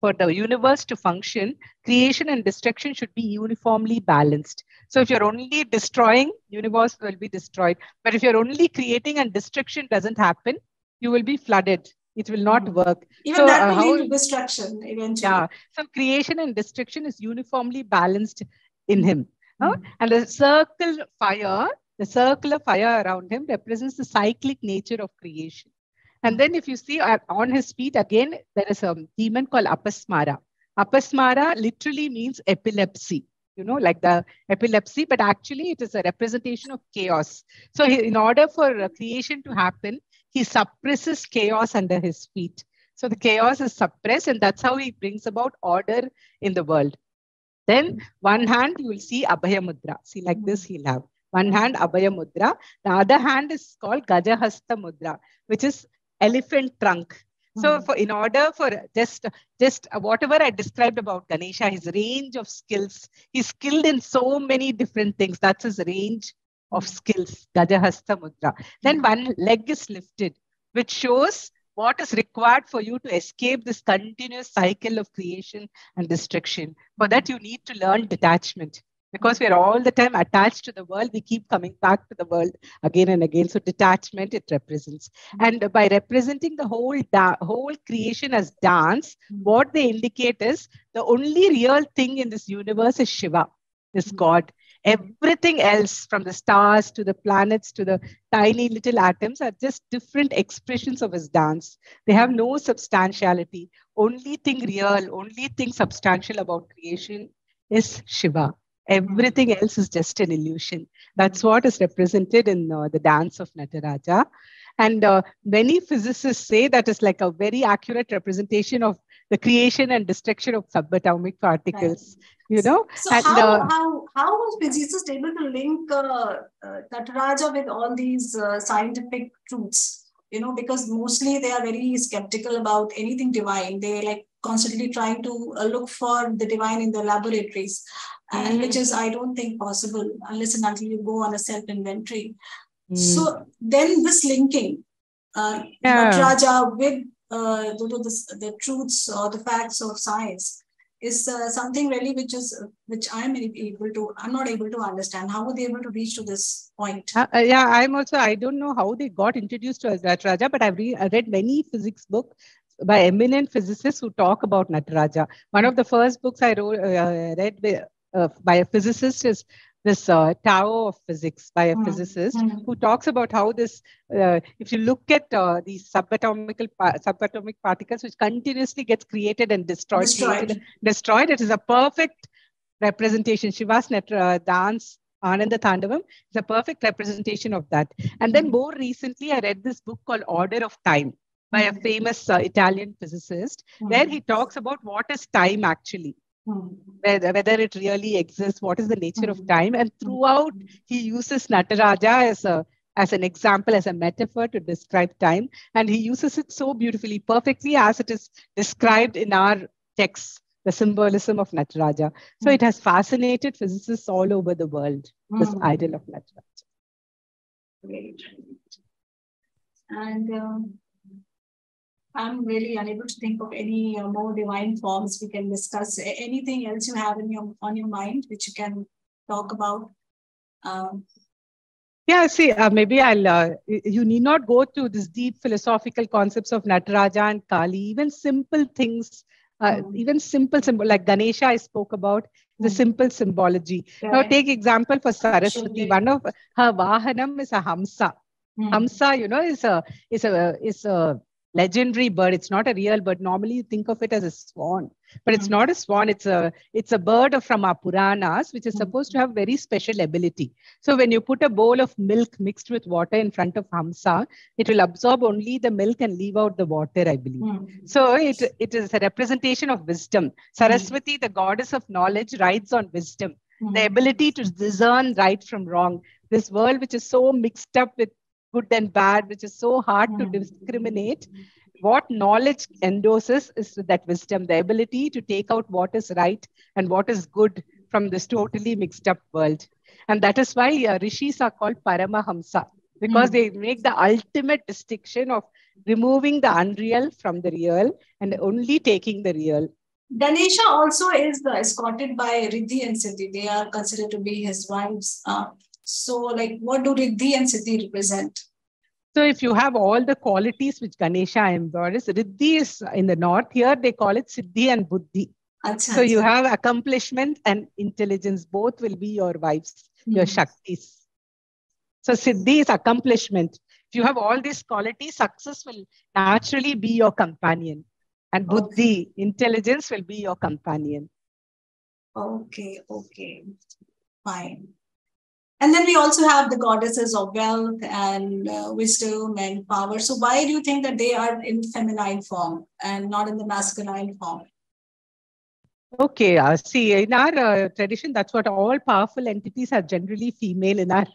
for the universe to function, creation and destruction should be uniformly balanced. So if you're only destroying, universe will be destroyed. But if you're only creating and destruction doesn't happen, you will be flooded. It will not work. Even so, that will uh, lead to destruction eventually. Yeah. So creation and destruction is uniformly balanced in him. Mm-hmm. uh, and the circle fire, the circular fire around him represents the cyclic nature of creation. And then if you see uh, on his feet, again, there is a demon called Apasmara. Apasmara literally means epilepsy, you know, like the epilepsy, but actually it is a representation of chaos. So he, in order for creation to happen, he suppresses chaos under his feet. So the chaos is suppressed, and that's how he brings about order in the world. Then one hand, you will see Abhaya Mudra. See, like this he'll have. One hand, Abhaya Mudra. The other hand is called Gajahastha Mudra, which is elephant trunk. So for, in order for just, just whatever I described about Ganesha, his range of skills, he's skilled in so many different things. That's his range of skills, Gajahastha Mudra. Then one leg is lifted, which shows what is required for you to escape this continuous cycle of creation and destruction. For that, you need to learn detachment. Because we are all the time attached to the world, we keep coming back to the world again and again. So detachment, it represents. And by representing the whole, da whole creation as dance, what they indicate is the only real thing in this universe is Shiva, is God. Everything else, from the stars to the planets to the tiny little atoms, are just different expressions of his dance. They have no substantiality. Only thing real, only thing substantial about creation is Shiva. Everything else is just an illusion. That's what is represented in uh, the dance of Nataraja. And uh, many physicists say that is like a very accurate representation of the creation and destruction of subatomic particles. Right. You know. So and, how, uh, how, how was physicists able to link uh, uh, Nataraja with all these uh, scientific truths? You know, because mostly they are very skeptical about anything divine. They like constantly trying to uh, look for the divine in the laboratories. And which is, I don't think, possible unless and until you go on a self-inventory. Mm. So then this linking, uh, yeah. Nataraja with uh, the, the, the truths or the facts of science is uh, something really which is which I'm able to, I'm not able to understand. How were they able to reach to this point? Uh, uh, yeah, I'm also, I don't know how they got introduced to Nataraja, but I've re I read many physics books by eminent physicists who talk about Nataraja. One of the first books I wrote, uh, read with, Uh, by a physicist is this uh, Tao of Physics by a mm. physicist mm. who talks about how this, uh, if you look at uh, these subatomic, pa subatomic particles, which continuously gets created and destroyed, destroyed. Created and destroyed, it is a perfect representation. Shiva's Nataraja dance, Ananda Tandavam, is a perfect representation of that. And then more recently, I read this book called Order of Time by mm. a famous uh, Italian physicist, mm. where he talks about what is time actually. Whether, whether it really exists, what is the nature of time, and throughout he uses Nataraja as a as an example, as a metaphor to describe time, and he uses it so beautifully, perfectly as it is described in our texts, the symbolism of Nataraja. So it has fascinated physicists all over the world, this mm. idol of Nataraja. Great. And um... I'm really unable to think of any uh, more divine forms we can discuss. Anything else you have in your, on your mind which you can talk about? Um, yeah, see, uh, maybe I'll, uh, you need not go to these deep philosophical concepts of Nataraja and Kali, even simple things, uh, mm-hmm. even simple symbol like Ganesha I spoke about, mm-hmm. the simple symbology. Right. Now take example for Saraswati. One of her Vahanam is a Hamsa. Mm-hmm. Hamsa, you know, is a, is a, is a, legendary bird. It's not a real bird. Normally you think of it as a swan, but it's not a swan. It's a, it's a bird from our Puranas, which is supposed to have very special ability. So when you put a bowl of milk mixed with water in front of Hamsa, it will absorb only the milk and leave out the water, I believe. Mm. So it, it is a representation of wisdom. Saraswati, the goddess of knowledge, rides on wisdom, mm. the ability to discern right from wrong. This world, which is so mixed up with good and bad, which is so hard mm. to discriminate. What knowledge endorses is that wisdom, the ability to take out what is right and what is good from this totally mixed up world. And that is why uh, Rishis are called Paramahamsa, because mm. they make the ultimate distinction of removing the unreal from the real and only taking the real. Ganesha also is uh, escorted by Riddhi and Siddhi. They are considered to be his wives. Uh, so like, what do Riddhi and Siddhi represent? So if you have all the qualities which Ganesha embodies, Riddhi is in the north. Here they call it Siddhi and Buddhi. Achha, so achha. You have accomplishment and intelligence. Both will be your wives, mm-hmm. your Shaktis. So Siddhi is accomplishment. If you have all these qualities, success will naturally be your companion. And Buddhi, intelligence, will be your companion. Okay, okay, fine. And then we also have the goddesses of wealth and uh, wisdom and power. So why do you think that they are in feminine form and not in the masculine form? Okay, uh, see, in our uh, tradition, that's what all powerful entities are generally female in our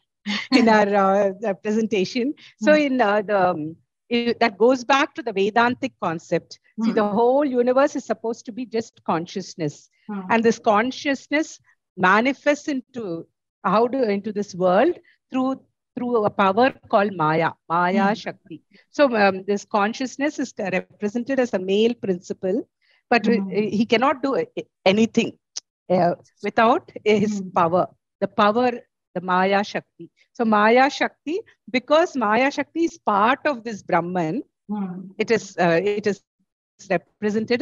in our uh, representation. So in uh, the... Um, It, that goes back to the Vedantic concept. Mm. See, the whole universe is supposed to be just consciousness. Mm. And this consciousness manifests into how do into this world through through a power called Maya, Maya mm. Shakti. So um, this consciousness is represented as a male principle, but mm. he cannot do anything uh, without his mm. power. The power The Maya Shakti. So Maya Shakti, because Maya Shakti is part of this Brahman, mm. it is uh, it is represented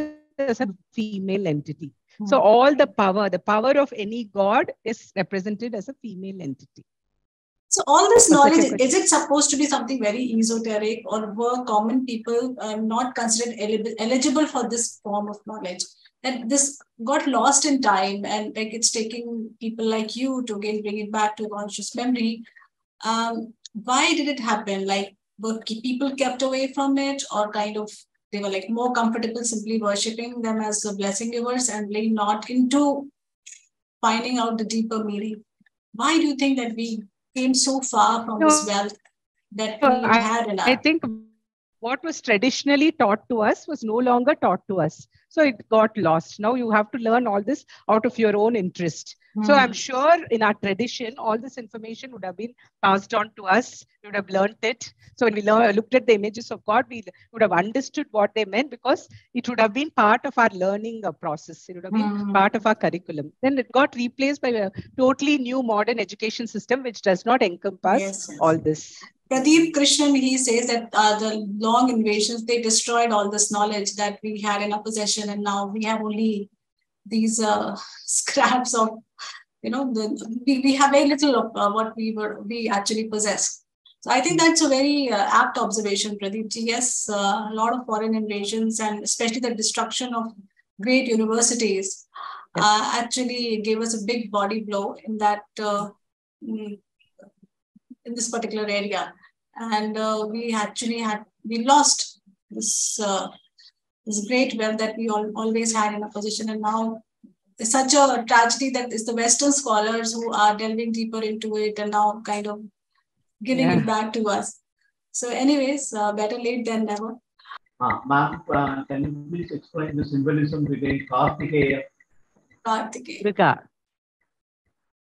as a female entity. Mm. So all the power, the power of any god is represented as a female entity. So all this knowledge, is it supposed to be something very esoteric, or were common people uh, not considered eligible, eligible for this form of knowledge? And this got lost in time, and like it's taking people like you to again bring it back to conscious memory. Um, why did it happen? Like, were people kept away from it, or kind of they were like more comfortable simply worshipping them as the blessing givers and really not into finding out the deeper meaning? Why do you think that we came so far from no, this wealth that no, we I, had in our I think what was traditionally taught to us was no longer taught to us. So it got lost. Now you have to learn all this out of your own interest. Mm. So I'm sure in our tradition, all this information would have been passed on to us. We would have learned it. So when we learned, looked at the images of God, we would have understood what they meant, because it would have been part of our learning process. It would have been mm. part of our curriculum. Then it got replaced by a totally new modern education system, which does not encompass yes, yes. all this. Pradeep Krishnan, he says that uh, the long invasions, they destroyed all this knowledge that we had in our possession, and now we have only these uh, scraps of, you know, the, we, we have very little of uh, what we were, we actually possess. So I think that's a very uh, apt observation, Pradeep. Yes, uh, a lot of foreign invasions, and especially the destruction of great universities yes. uh, actually gave us a big body blow in that uh, mm, in this particular area, and uh, we actually had we lost this uh, this great wealth that we all, always had in our position, and now it's such a tragedy that it's the Western scholars who are delving deeper into it and now kind of giving yeah. it back to us. So, anyways, uh, better late than never. Uh, Ma'am, uh, can you please explain the symbolism between Kartikeya? Kartikeya. Durga.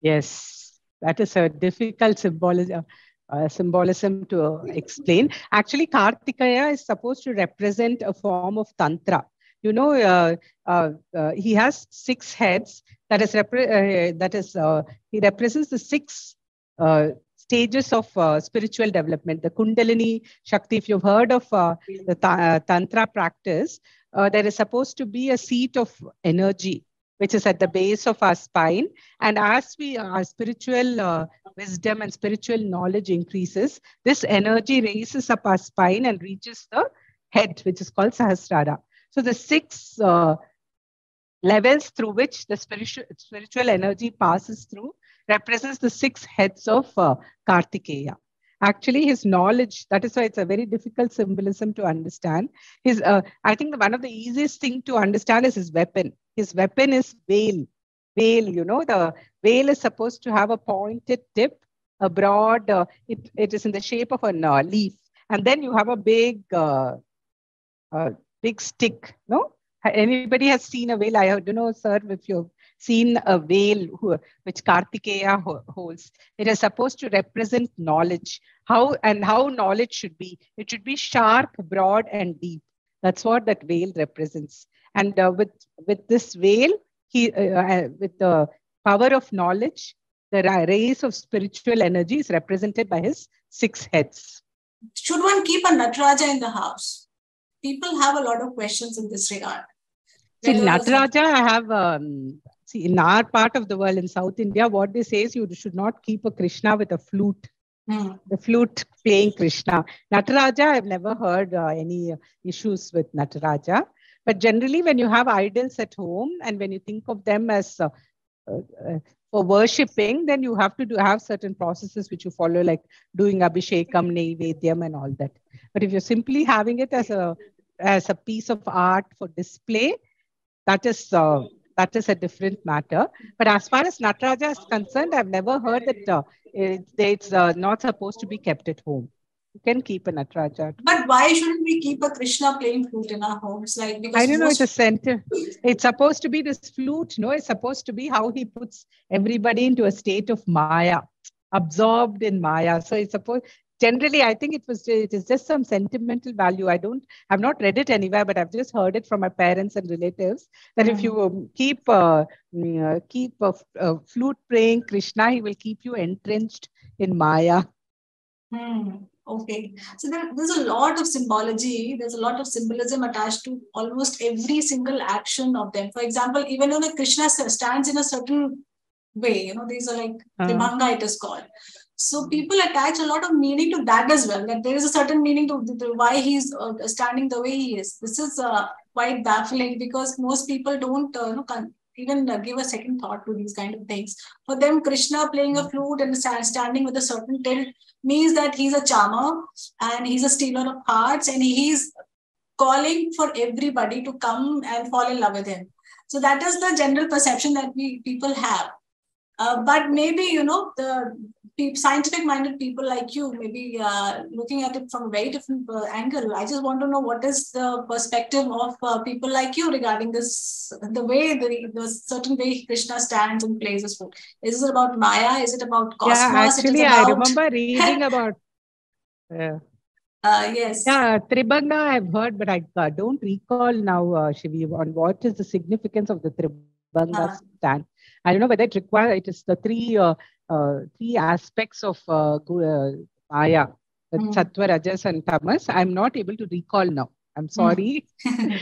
Yes. That is a difficult symbolism, uh, symbolism to uh, explain. Actually, Kartikeya is supposed to represent a form of Tantra. You know, uh, uh, uh, he has six heads. That is, repre uh, that is uh, he represents the six uh, stages of uh, spiritual development. The Kundalini Shakti, if you've heard of uh, the ta uh, Tantra practice, uh, there is supposed to be a seat of energy, which is at the base of our spine. And as we, our spiritual uh, wisdom and spiritual knowledge increases, this energy raises up our spine and reaches the head, which is called Sahasrara. So the six uh, levels through which the spiritual, spiritual energy passes through represents the six heads of uh, Kartikeya. Actually, his knowledge, that is why it's a very difficult symbolism to understand. His, uh, I think the, one of the easiest thing to understand is his weapon. His weapon is Vel. Vel, you know, the Vel is supposed to have a pointed tip, a broad, uh, it, it is in the shape of a uh, leaf. And then you have a big, uh, uh, big stick, no? Anybody has seen a Vel? I don't know, sir, if you've seen a Vel who, which Kartikeya ho holds. It is supposed to represent knowledge, how and how knowledge should be. It should be sharp, broad, and deep. That's what that Vel represents. And uh, with with this veil, he uh, with the power of knowledge, the rays of spiritual energy is represented by his six heads. Should one keep a Nataraja in the house? People have a lot of questions in this regard. See, Nataraja, I have, um, see, in our part of the world, in South India, what they say is you should not keep a Krishna with a flute. Mm. The flute playing Krishna. Nataraja, I've never heard uh, any issues with Nataraja. But generally, when you have idols at home and when you think of them as uh, uh, for worshipping, then you have to do, have certain processes which you follow, like doing Abhishekam, Naivedyam and all that. But if you're simply having it as a, as a piece of art for display, that is, uh, that is a different matter. But as far as Nataraja is concerned, I've never heard that uh, it, it's uh, not supposed to be kept at home. You can keep a Nataraja. But why shouldn't we keep a Krishna playing flute in our homes? Like, because I don't know, it's a center. It's supposed to be this flute, no? It's supposed to be how he puts everybody into a state of Maya, absorbed in Maya. So it's supposed, generally, I think it was, it is just some sentimental value. I don't, I've not read it anywhere, but I've just heard it from my parents and relatives that mm-hmm. if you um, keep, uh, uh, keep a, a flute playing Krishna, he will keep you entrenched in Maya. Mm. Okay, so there, there's a lot of symbology, there's a lot of symbolism attached to almost every single action of them. For example, even though the Krishna stands in a certain way, you know, these are like Tribhanga, it is called. So people attach a lot of meaning to that as well, that there is a certain meaning to, to why he's uh, standing the way he is. This is uh, quite baffling because most people don't uh, you know, even uh, give a second thought to these kind of things. For them, Krishna playing a flute and standing with a certain tilt means that he's a charmer and he's a stealer of hearts and he's calling for everybody to come and fall in love with him. So that is the general perception that we people have. Uh, but maybe, you know, the scientific-minded people like you, maybe uh, looking at it from a very different uh, angle. I just want to know what is the perspective of uh, people like you regarding this, the way, the, the certain way Krishna stands and plays his flute. Is it about Maya? Is it about cosmos? Yeah, actually, it is about... I remember reading about... Yeah. Uh, yes. Yeah, Tribhanga I've heard, but I uh, don't recall now, uh, Shivi, on what is the significance of the Tribhanga uh. stand. I don't know whether it requires... It is the three... Uh, Uh, three aspects of uh, uh, Maya, mm. Sattva, Rajas and Tamas. I'm not able to recall now. I'm sorry. Mm.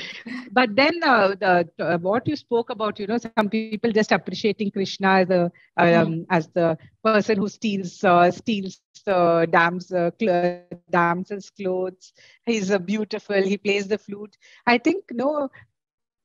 But then uh, the, uh, what you spoke about, you know, some people just appreciating Krishna as the, um, mm. as the person who steals, uh, steals uh, dams, uh, damsels' clothes. He's uh, beautiful. He plays the flute. I think, no,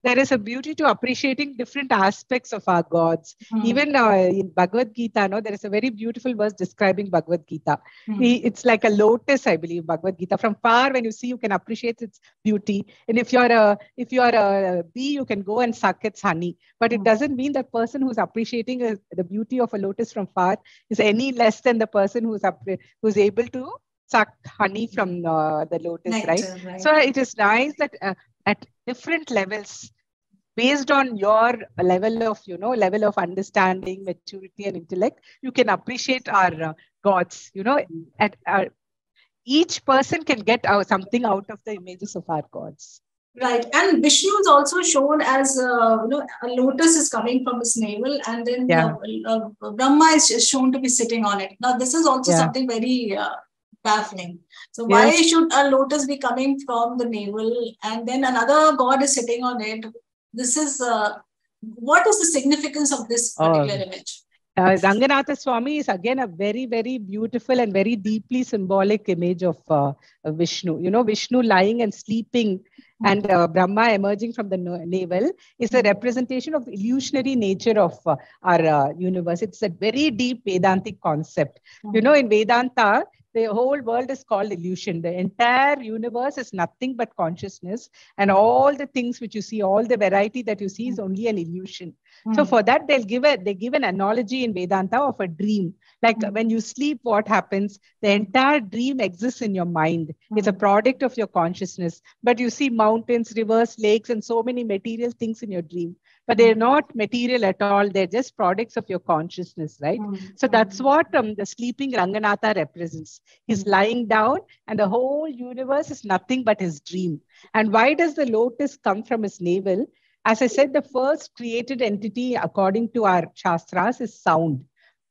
there is a beauty to appreciating different aspects of our gods. Mm. Even uh, in Bhagavad Gita, no, there is a very beautiful verse describing Bhagavad Gita. Mm. He, it's like a lotus, I believe, Bhagavad Gita. From far, when you see, you can appreciate its beauty. And if you're a, if you're a bee, you can go and suck its honey. But it mm. doesn't mean that person who's appreciating a, the beauty of a lotus from far is any less than the person who's up, who's able to suck honey from uh, the lotus, nectar, right? right? So it is nice that... Uh, at different levels, based on your level of, you know, level of understanding, maturity and intellect, you can appreciate our uh, gods, you know, at our, each person can get uh, something out of the images of our gods. Right. And Vishnu is also shown as, uh, you know, a lotus is coming from his navel and then yeah. uh, uh, Brahma is shown to be sitting on it. Now, this is also yeah. something very... Uh, baffling. So why yes. should a lotus be coming from the navel and then another god is sitting on it? This is, uh, what is the significance of this particular oh. image? Uh, Ranganatha Swami is again a very, very beautiful and very deeply symbolic image of uh, Vishnu. You know, Vishnu lying and sleeping mm-hmm. and uh, Brahma emerging from the navel is a representation of the illusionary nature of uh, our uh, universe. It's a very deep Vedantic concept. Mm-hmm. You know, in Vedanta, the whole world is called illusion. The entire universe is nothing but consciousness. And all the things which you see, all the variety that you see is only an illusion. Mm. So for that, they'll give a, they give an analogy in Vedanta of a dream. Like mm. when you sleep, what happens? The entire dream exists in your mind. Mm. It's a product of your consciousness. But you see mountains, rivers, lakes, and so many material things in your dream. but they're not material at all. They're just products of your consciousness, right? Mm-hmm. So that's what um, the sleeping Ranganatha represents. He's lying down and the whole universe is nothing but his dream. And why does the lotus come from his navel? As I said, the first created entity, according to our Shastras, is sound.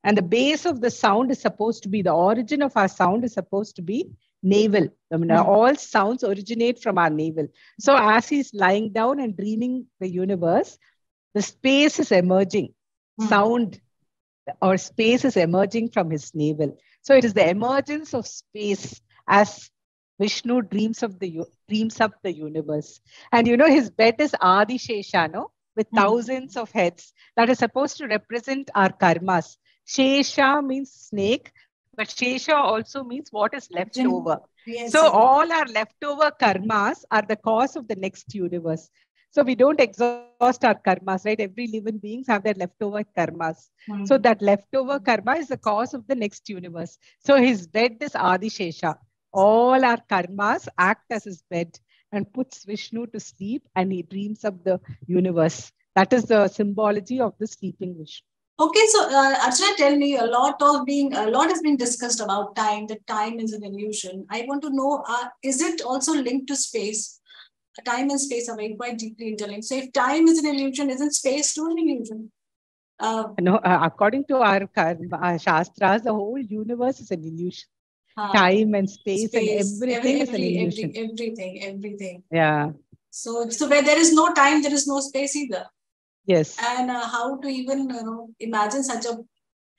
And the base of the sound is supposed to be, the origin of our sound is supposed to be navel. I mean, all sounds originate from our navel. So as he's lying down and dreaming the universe, the space is emerging. Mm. Sound or space is emerging from his navel. So it is the emergence of space as Vishnu dreams of the dreams up the universe. And you know, his bed is Adi Shesha, no? With thousands mm. of heads that is supposed to represent our karmas. Shesha means snake, but Shesha also means what is left over. Yes. So all our leftover karmas are the cause of the next universe. So we don't exhaust our karmas, right? Every living beings have their leftover karmas. Mm-hmm. So that leftover karma is the cause of the next universe. So his bed is Adi Shesha. All our karmas act as his bed and puts Vishnu to sleep, and he dreams of the universe. That is the symbology of the sleeping Vishnu. Okay, so uh, Archana, tell me, a lot of being a lot has been discussed about time. That time is an illusion. I want to know: uh, is it also linked to space? Time and space are very quite deeply interlinked. So, if time is an illusion, isn't space too an illusion? Uh, no, uh, according to our, our Shastras, the whole universe is an illusion. Uh, time and space, space and everything every, is an illusion. Every, everything, everything. Yeah. So, so where there is no time, there is no space either. Yes. And uh, how to even you know, imagine such a,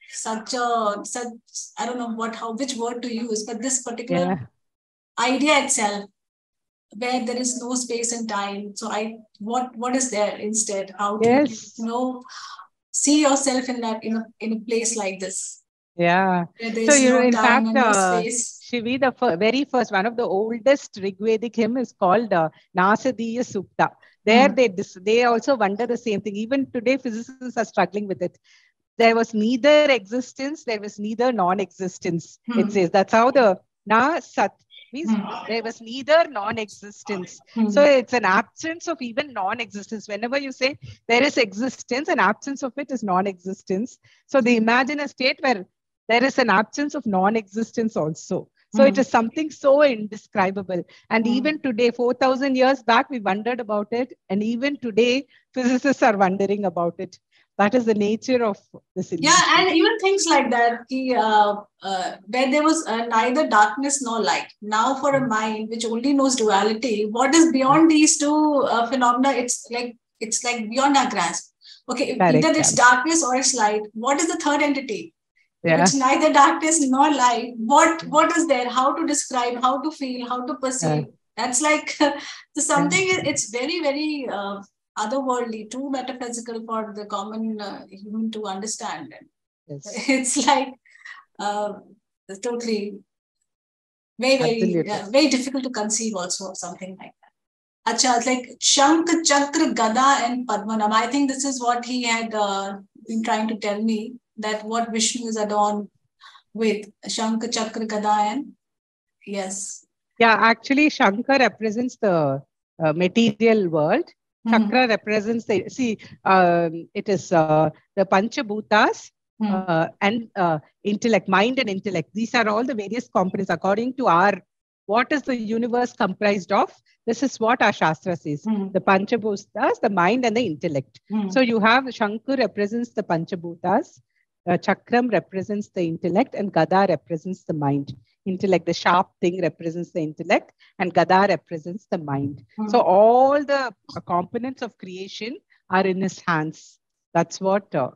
such a, such, I don't know what, how, which word to use, but this particular yeah. idea itself, where there is no space and time. So I, what, what is there instead? How to yes. you know, see yourself in that, in a, in a place like this. Yeah. So, you know, in fact, uh, Shivi, the f very first, one of the oldest Rigvedic hymn is called uh, Nasadiya Sukta. There, mm. they, they also wonder the same thing. Even today, physicists are struggling with it. There was neither existence, there was neither non-existence. Mm. It says that's how the Na Sat means mm. there was neither non-existence. Mm. So it's an absence of even non-existence. Whenever you say there is existence, an absence of it is non-existence. So they imagine a state where there is an absence of non-existence also. So mm. it is something so indescribable. And mm. even today, four thousand years back, we wondered about it. And even today, physicists are wondering about it. That is the nature of this illusion. Yeah, and even things like that, he, uh, uh, where there was uh, neither darkness nor light. Now for a mind which only knows duality, what is beyond these two uh, phenomena, it's like, it's like beyond our grasp. Okay, Correct. Either it's darkness or it's light. What is the third entity? Yeah. Which neither darkness nor light. What what is there? How to describe? How to feel? How to perceive? Yeah. That's like so something. It's very very uh, otherworldly, too metaphysical for the common uh, human to understand. Yes. It's like uh, totally very very uh, very difficult to conceive. Also of something like that. Achha, it's like Shank, Chakra, Gada, and Padmanam. I think this is what he had uh, been trying to tell me. That what Vishnu is adorned with, Shankar, Chakra, Gadayan. Yes. Yeah, actually, Shankar represents the uh, material world. Mm-hmm. Chakra represents the, see, um, it is uh, the Panchabhutas mm-hmm. uh, and uh, intellect, mind and intellect. These are all the various components according to our, what is the universe comprised of? This is what our Shastra says. Mm. The Panchabhutas, the mind and the intellect. Mm. So you have Shankar represents the Panchabhutas. Uh, Chakram represents the intellect and Gada represents the mind. Intellect, the sharp thing represents the intellect and Gada represents the mind. Mm. So all the uh, components of creation are in his hands. That's what, uh,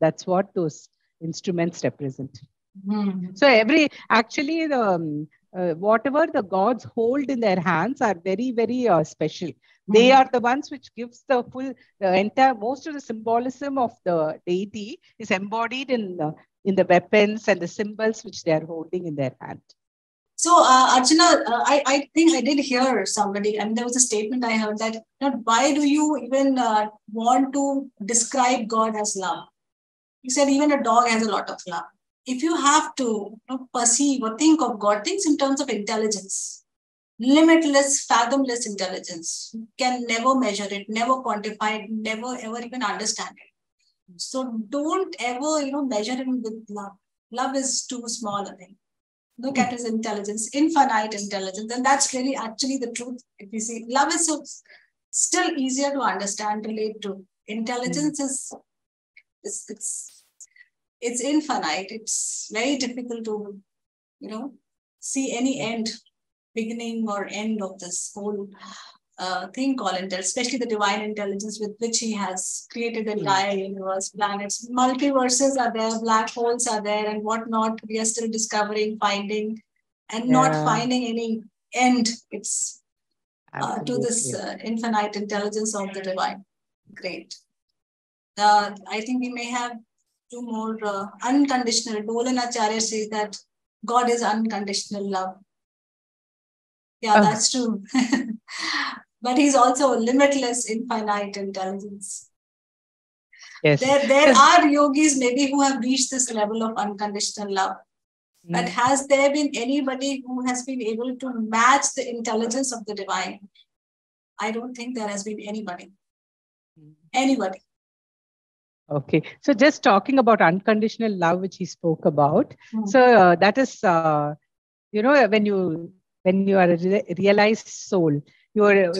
that's what those instruments represent. Mm. So every, actually the um, uh, whatever the gods hold in their hands are very, very uh, special. Mm. They are the ones which gives the full, the entire, most of the symbolism of the deity is embodied in the, in the weapons and the symbols which they are holding in their hand. So uh, Archana, uh, I, I think I did hear somebody, I mean, there was a statement I heard that, not why do you even uh, want to describe God as love? You said even a dog has a lot of love. If you have to you know, perceive or think of God, things in terms of intelligence. limitless, fathomless intelligence. You can never measure it, never quantify it, never ever even understand it. So don't ever, you know, measure it with love. Love is too small a thing. Look at his intelligence, infinite intelligence. And that's really actually the truth. If you see, love is so still easier to understand, relate to. Intelligence is, is it's it's infinite. It's very difficult to, you know, see any end, beginning or end of this whole uh, thing called intelligence, especially the divine intelligence with which he has created the entire universe, planets, multiverses are there, black holes are there and whatnot. We are still discovering, finding and yeah. not finding any end. It's uh, to this uh, infinite intelligence of the divine. Great. Uh, I think we may have two more uh, unconditional. Dolan Acharya says that God is unconditional love. Yeah, okay. That's true. But he's also limitless, infinite intelligence. Yes. There, there are yogis maybe who have reached this level of unconditional love. Mm. But has there been anybody who has been able to match the intelligence of the divine? I don't think there has been anybody. Anybody. Okay. So just talking about unconditional love, which he spoke about. Mm. So uh, that is, uh, you know, when you... When you are a re realized soul, you are,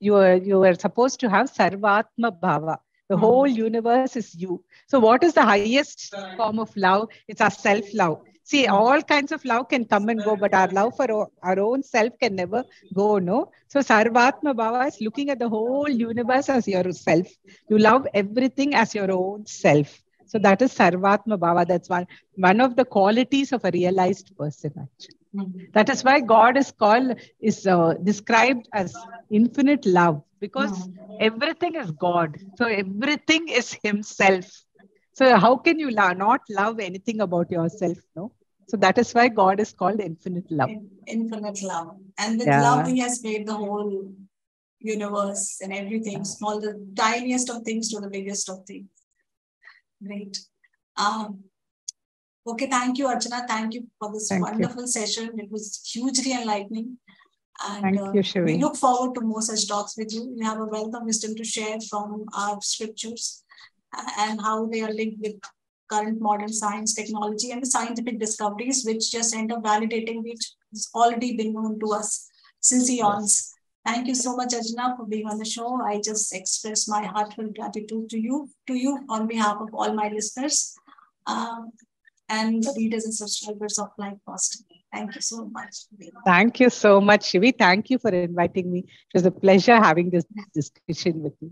you, are, you are supposed to have Sarvatma Bhava. The mm. whole universe is you. So what is the highest form of love? It's our self-love. See, all kinds of love can come and go, but our love for our own self can never go, no? So Sarvatma Bhava is looking at the whole universe as your self. You love everything as your own self. So that is Sarvatma Bhava. That's one, one of the qualities of a realized person, actually. Mm-hmm. That is why God is called, is uh, described as infinite love, because mm-hmm. everything is God. So everything is himself. So how can you lo- not love anything about yourself? No. So that is why God is called infinite love. In- infinite love. And with yeah. love, he has made the whole universe and everything, all the tiniest of things to the biggest of things. Great. Um, Okay, thank you, Archana. Thank you for this thank wonderful you. session. It was hugely enlightening. And thank uh, you, Shiva. We look forward to more such talks with you. You have a wealth of wisdom to share from our scriptures and how they are linked with current modern science, technology, and the scientific discoveries, which just end up validating which has already been known to us since eons. Yes. Thank you so much, Archana, for being on the show. I just express my heartfelt gratitude to you, to you on behalf of all my listeners. Um, and readers and subscribers of Life Positive. Thank you so much. Thank you so much, Shivi. Thank you for inviting me. It was a pleasure having this discussion with you.